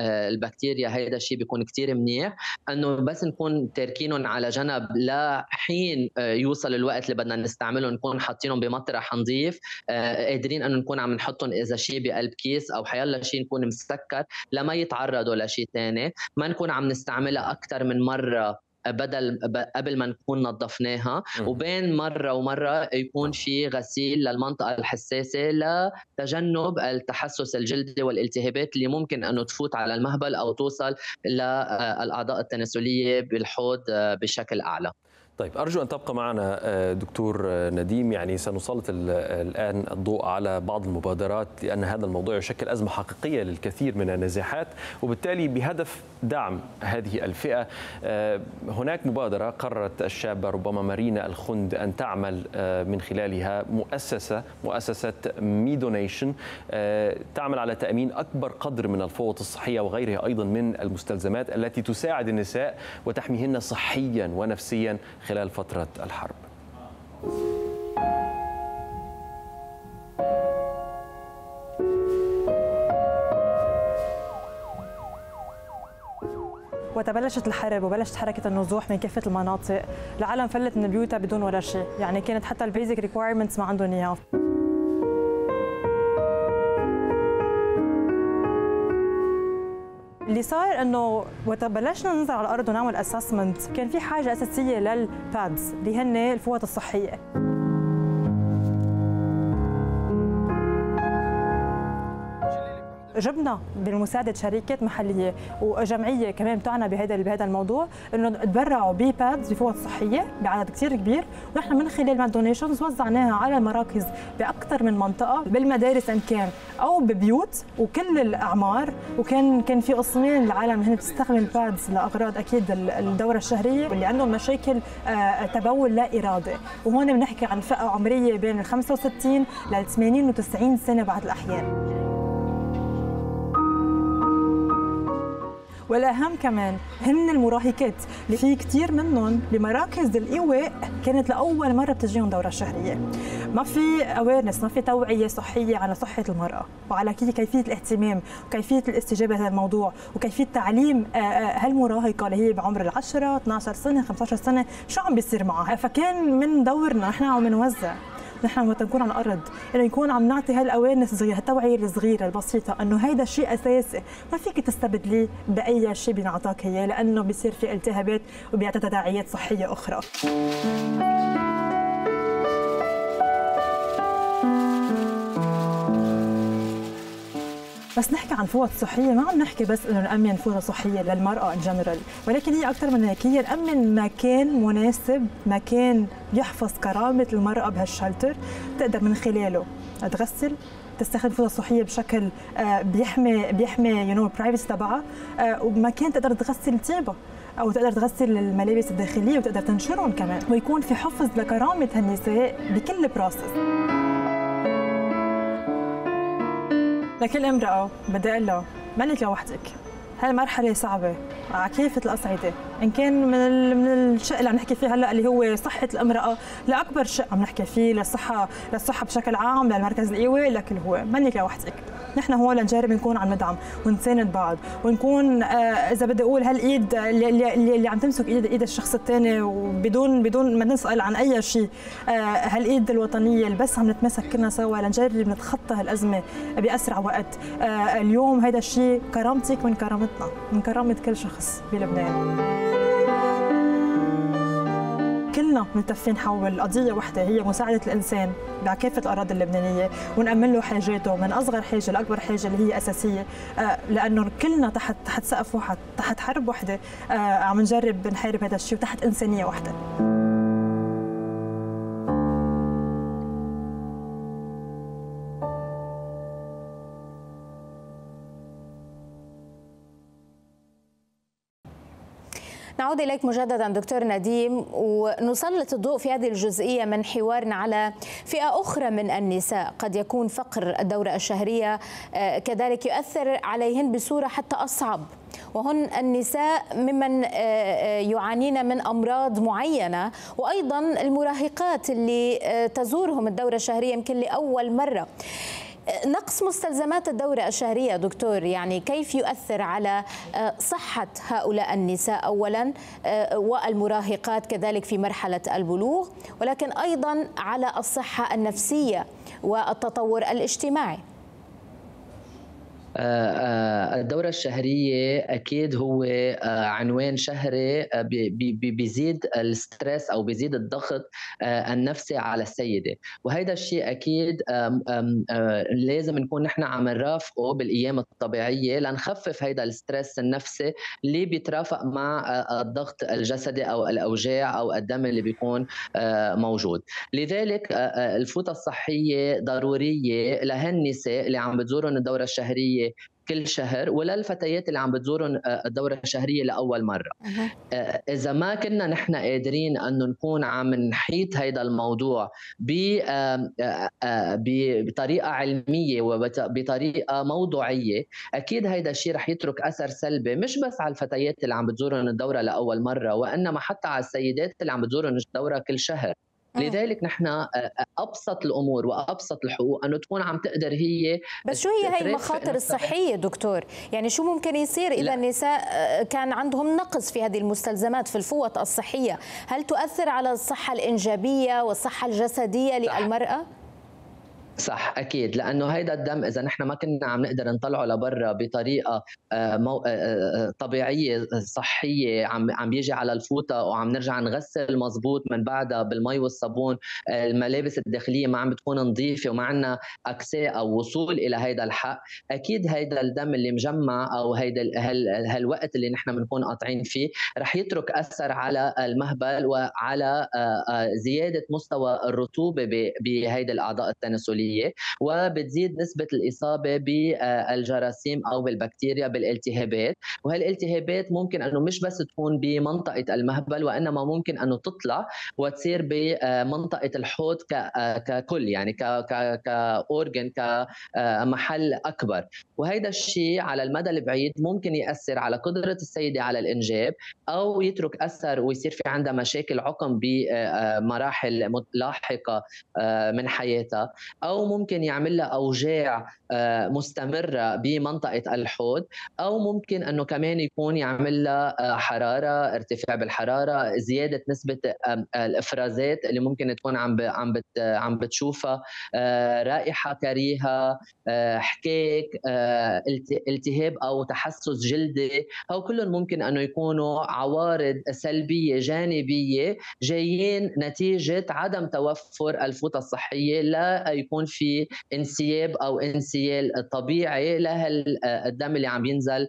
البكتيريا، هيدا الشيء بيكون كتير منيح انه بس نكون تاركينهم على جنب لحين يوصل الوقت اللي بدنا نستعملهم، نكون حاطينهم بمطرح نظيف، قادرين انه نكون عم نحطهم اذا شيء بقلب كيس او حيلا شيء نكون مسكر لما يتعرضوا لشيء ثاني، ما نكون عم نستعملها اكثر من مره بدل قبل ما نكون نظفناها، وبين مرة ومرة يكون في غسيل للمنطقة الحساسة لتجنب التحسس الجلدي والالتهابات اللي ممكن أنه تفوت على المهبل أو توصل للأعضاء التناسلية بالحوض بشكل أعلى. طيب أرجو أن تبقى معنا دكتور نديم، يعني سنسلط الآن الضوء على بعض المبادرات لأن هذا الموضوع يشكل أزمة حقيقية للكثير من النزاعات، وبالتالي بهدف دعم هذه الفئة هناك مبادرة قررت الشابة ربما مارينا الخند أن تعمل من خلالها مؤسسة مؤسسة مي دونيشن تعمل على تأمين أكبر قدر من الفوط الصحية وغيرها أيضا من المستلزمات التي تساعد النساء وتحميهن صحيا ونفسيا خلال فترة الحرب. وتبلشت الحرب وبلشت حركة النزوح من كافة المناطق، العالم فلت من بيوتها بدون ولا شيء، يعني كانت حتى البيزك ريكوايرمنتس ما عندهم اياها. اللي صار انه وقت بلشنا ننزل على الارض ونعمل اسسمنت، كان في حاجه اساسيه للبادز اللي هن الفوط الصحيه. جبنا بالمساعده شركات محليه وجمعيه كمان بتعنى بهذا بهذا الموضوع، انه تبرعوا ببادز بفوط صحيه بعدد كثير كبير، ونحن من خلال ما دونيشنز وزعناها على المراكز باكثر من منطقه، بالمدارس ان كان او ببيوت وكل الاعمار. وكان كان في قسمين العالم هن بتستخدم بادز لاغراض اكيد الدوره الشهريه واللي عندهم مشاكل تبول لا ارادي، وهون بنحكي عن فئه عمريه بين ال خمسة وستين لل ثمانين وتسعين سنه بعض الاحيان. والاهم كمان هن المراهقات اللي في كثير منهم بمراكز الايواء كانت لاول مره بتجيهم دوره شهريه. ما في اويرنس، ما في توعيه صحيه على صحه المراه وعلى كيفيه الاهتمام وكيفيه الاستجابه لهذا الموضوع وكيفيه تعليم هالمراهقه اللي هي بعمر العشرة اثنعش سنه خمسطعش سنه شو عم بيصير معها. فكان من دورنا نحن عم نوزع، نحن وقت نكون على الارض انه نكون عم نعطي هالاويرنس الصغيره، هالتوعيه الصغيره البسيطه انه هيدا شيء اساسي ما فيك تستبدليه باي شيء بنعطاك اياه لانه بصير في التهابات وبيعطي تداعيات صحيه اخرى. بس نحكي عن فوط صحيه ما عم نحكي بس انه نامن فوطه صحيه للمراه ان جنرال، ولكن هي اكثر من هيك، هي نامن مكان مناسب، مكان يحفظ كرامه المراه بهالشلتر تقدر من خلاله تغسل، تستخدم فوطه صحيه بشكل بيحمي بيحمي يو نو البرايفسي تبعها، ومكان تقدر تغسل طيبها او تقدر تغسل الملابس الداخليه وتقدر تنشرهم كمان، ويكون في حفظ لكرامه هالنساء بكل بروسس. لكل امرأة بدي أقول لها مالك لوحدك، هالمرحلة صعبة على كافة الأصعدة، إن كان من من الشق اللي عم نحكي فيه هلا اللي هو صحة المرأة لأكبر شق عم نحكي فيه للصحة للصحة بشكل عام للمركز الإيواء لكل هو، مالك لوحدك، نحن هون لنجرب نكون عم ندعم ونساند بعض ونكون آه إذا بدي أقول هالإيد اللي, اللي, اللي عم تمسك إيد إيد الشخص الثاني وبدون بدون ما نسأل عن أي شيء، آه هالإيد الوطنية اللي بس عم نتمسك كلنا سوا لنجرب نتخطى هالأزمة بأسرع وقت. آه اليوم هيدا الشيء كرامتك من كرامتنا من كرامة كل شخص بلبنان. كلنا ملتفين حول قضيه واحده هي مساعده الانسان بكافه الاراضي اللبنانيه ونامن له حاجاته من اصغر حاجه لاكبر حاجه اللي هي اساسيه، لانه كلنا تحت تحت سقف واحد، تحت حرب واحده عم نجرب نحارب هذا الشيء وتحت انسانيه واحده. نعود إليك مجددا دكتور نديم ونسلط الضوء في هذه الجزئية من حوارنا على فئة أخرى من النساء، قد يكون فقر الدورة الشهرية كذلك يؤثر عليهن بصورة حتى أصعب، وهن النساء ممن يعانين من أمراض معينة، وأيضا المراهقات اللي تزورهم الدورة الشهرية يمكن لأول مرة. نقص مستلزمات الدورة الشهرية دكتور، يعني كيف يؤثر على صحة هؤلاء النساء أولا والمراهقات كذلك في مرحلة البلوغ، ولكن أيضا على الصحة النفسية والتطور الاجتماعي؟ الدورة الشهرية أكيد هو عنوان شهري بيزيد الستريس أو بيزيد الضغط النفسي على السيدة، وهذا الشيء أكيد لازم نكون نحن عم نرافقه بالأيام الطبيعية لنخفف هذا الستريس النفسي اللي بيترافق مع الضغط الجسدي أو الأوجاع أو الدم اللي بيكون موجود. لذلك الفوطة الصحية ضرورية لهالنساء اللي عم بتزورهم الدورة الشهرية كل شهر، ولا الفتيات اللي عم بتزورن الدورة الشهرية لأول مرة. أه. إذا ما كنا نحن قادرين أنه نكون عم نحيط هيدا الموضوع بطريقة علمية وبطريقة موضوعية، أكيد هيدا الشيء رح يترك أثر سلبي مش بس على الفتيات اللي عم بتزورن الدورة لأول مرة، وإنما حتى على السيدات اللي عم بتزورن الدورة كل شهر. لذلك نحن أبسط الأمور وأبسط الحقوق أنه تكون عم تقدر هي. بس شو هي هي المخاطر الصحية دكتور؟ يعني شو ممكن يصير إذا النساء كان عندهم نقص في هذه المستلزمات في الفوط الصحية؟ هل تؤثر على الصحة الإنجابية والصحة الجسدية للمرأة؟ صح أكيد، لأنه هيدا الدم إذا نحن ما كنا عم نقدر نطلعه لبرا بطريقة طبيعية صحية عم عم بيجي على الفوطة وعم نرجع نغسل مظبوط من بعدها بالمي والصابون، الملابس الداخلية ما عم بتكون نظيفة وما عندنا أكساء أو وصول إلى هيدا الحق، أكيد هيدا الدم اللي مجمع أو هيدا هالوقت اللي نحن بنكون قاطعين فيه رح يترك أثر على المهبل وعلى زيادة مستوى الرطوبة بهيدا الأعضاء التناسلية، وبتزيد نسبة الإصابة بالجراثيم أو بالبكتيريا بالالتهابات، وهالالتهابات ممكن أنه مش بس تكون بمنطقة المهبل وإنما ممكن أنه تطلع وتصير بمنطقة الحوض ككل، يعني كأورجن كمحل أكبر، وهذا الشيء على المدى البعيد ممكن يأثر على قدرة السيدة على الإنجاب أو يترك أثر ويصير في عندها مشاكل عقم بمراحل لاحقة من حياتها، أو ممكن يعمل لها أوجاع مستمرة بمنطقة الحوض، أو ممكن أنه كمان يكون يعمل لها حرارة، ارتفاع بالحرارة، زيادة نسبة الإفرازات اللي ممكن تكون عم عم بتشوفها، رائحة كريهة، احتكاك، التهاب أو تحسس جلدي، أو كلهم ممكن أنه يكونوا عوارض سلبية جانبية جايين نتيجة عدم توفر الفوطة الصحية لا يكون في انسياب او انسيال طبيعي لهالدم اللي عم ينزل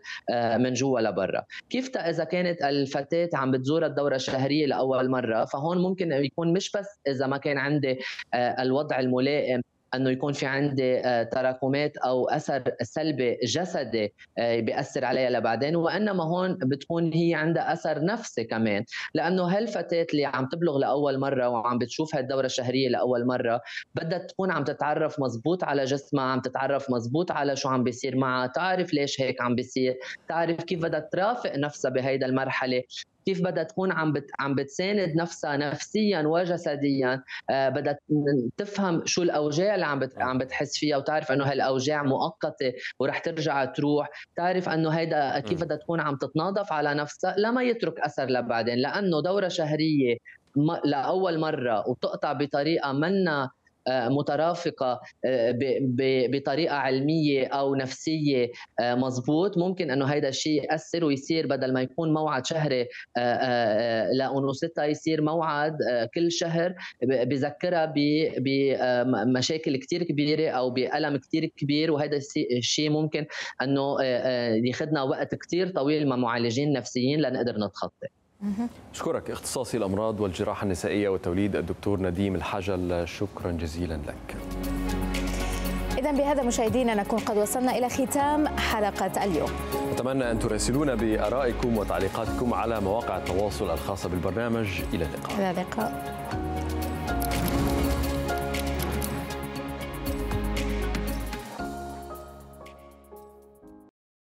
من جوا لبرا. كيف اذا كانت الفتاه عم بتزور الدوره الشهريه لاول مره؟ فهون ممكن يكون مش بس اذا ما كان عندي الوضع الملائم أنه يكون في عندي تراكمات أو أثر سلبي جسدي بيأثر عليها لبعدين، وإنما هون بتكون هي عندها أثر نفسي كمان، لأنه هالفتاة اللي عم تبلغ لأول مرة وعم بتشوف هالدورة الشهرية لأول مرة بدها تكون عم تتعرف مزبوط على جسمها، عم تتعرف مزبوط على شو عم بيصير معها، تعرف ليش هيك عم بيصير، تعرف كيف بدها ترافق نفسها بهيدا المرحلة، كيف بدها تكون عم بت... عم بتساند نفسها نفسيا وجسديا، آه بدها تفهم شو الاوجاع اللي عم بت... عم بتحس فيها، وتعرف انه هالاوجاع مؤقته ورح ترجع تروح، تعرف انه هيدا كيف بدها تكون عم تتناضف على نفسها لما يترك اثر لبعدين، لانه دوره شهريه لاول مره وتقطع بطريقه منا مترافقة بطريقة علمية أو نفسية مضبوط، ممكن أنه هيدا الشيء يأثر ويصير بدل ما يكون موعد شهري لأنوثتها يصير موعد كل شهر بذكرها بمشاكل كتير كبيرة أو بألم كتير كبير، وهذا الشيء ممكن أنه يخدنا وقت كتير طويل مع معالجين نفسيين لنقدر نتخطى. أشكرك اختصاصي الأمراض والجراحة النسائية والتوليد الدكتور نديم الحجل، شكرا جزيلا لك. إذن بهذا مشاهدينا نكون قد وصلنا إلى ختام حلقة اليوم. أتمنى أن تراسلونا بآرائكم وتعليقاتكم على مواقع التواصل الخاصة بالبرنامج. إلى اللقاء. إلى اللقاء.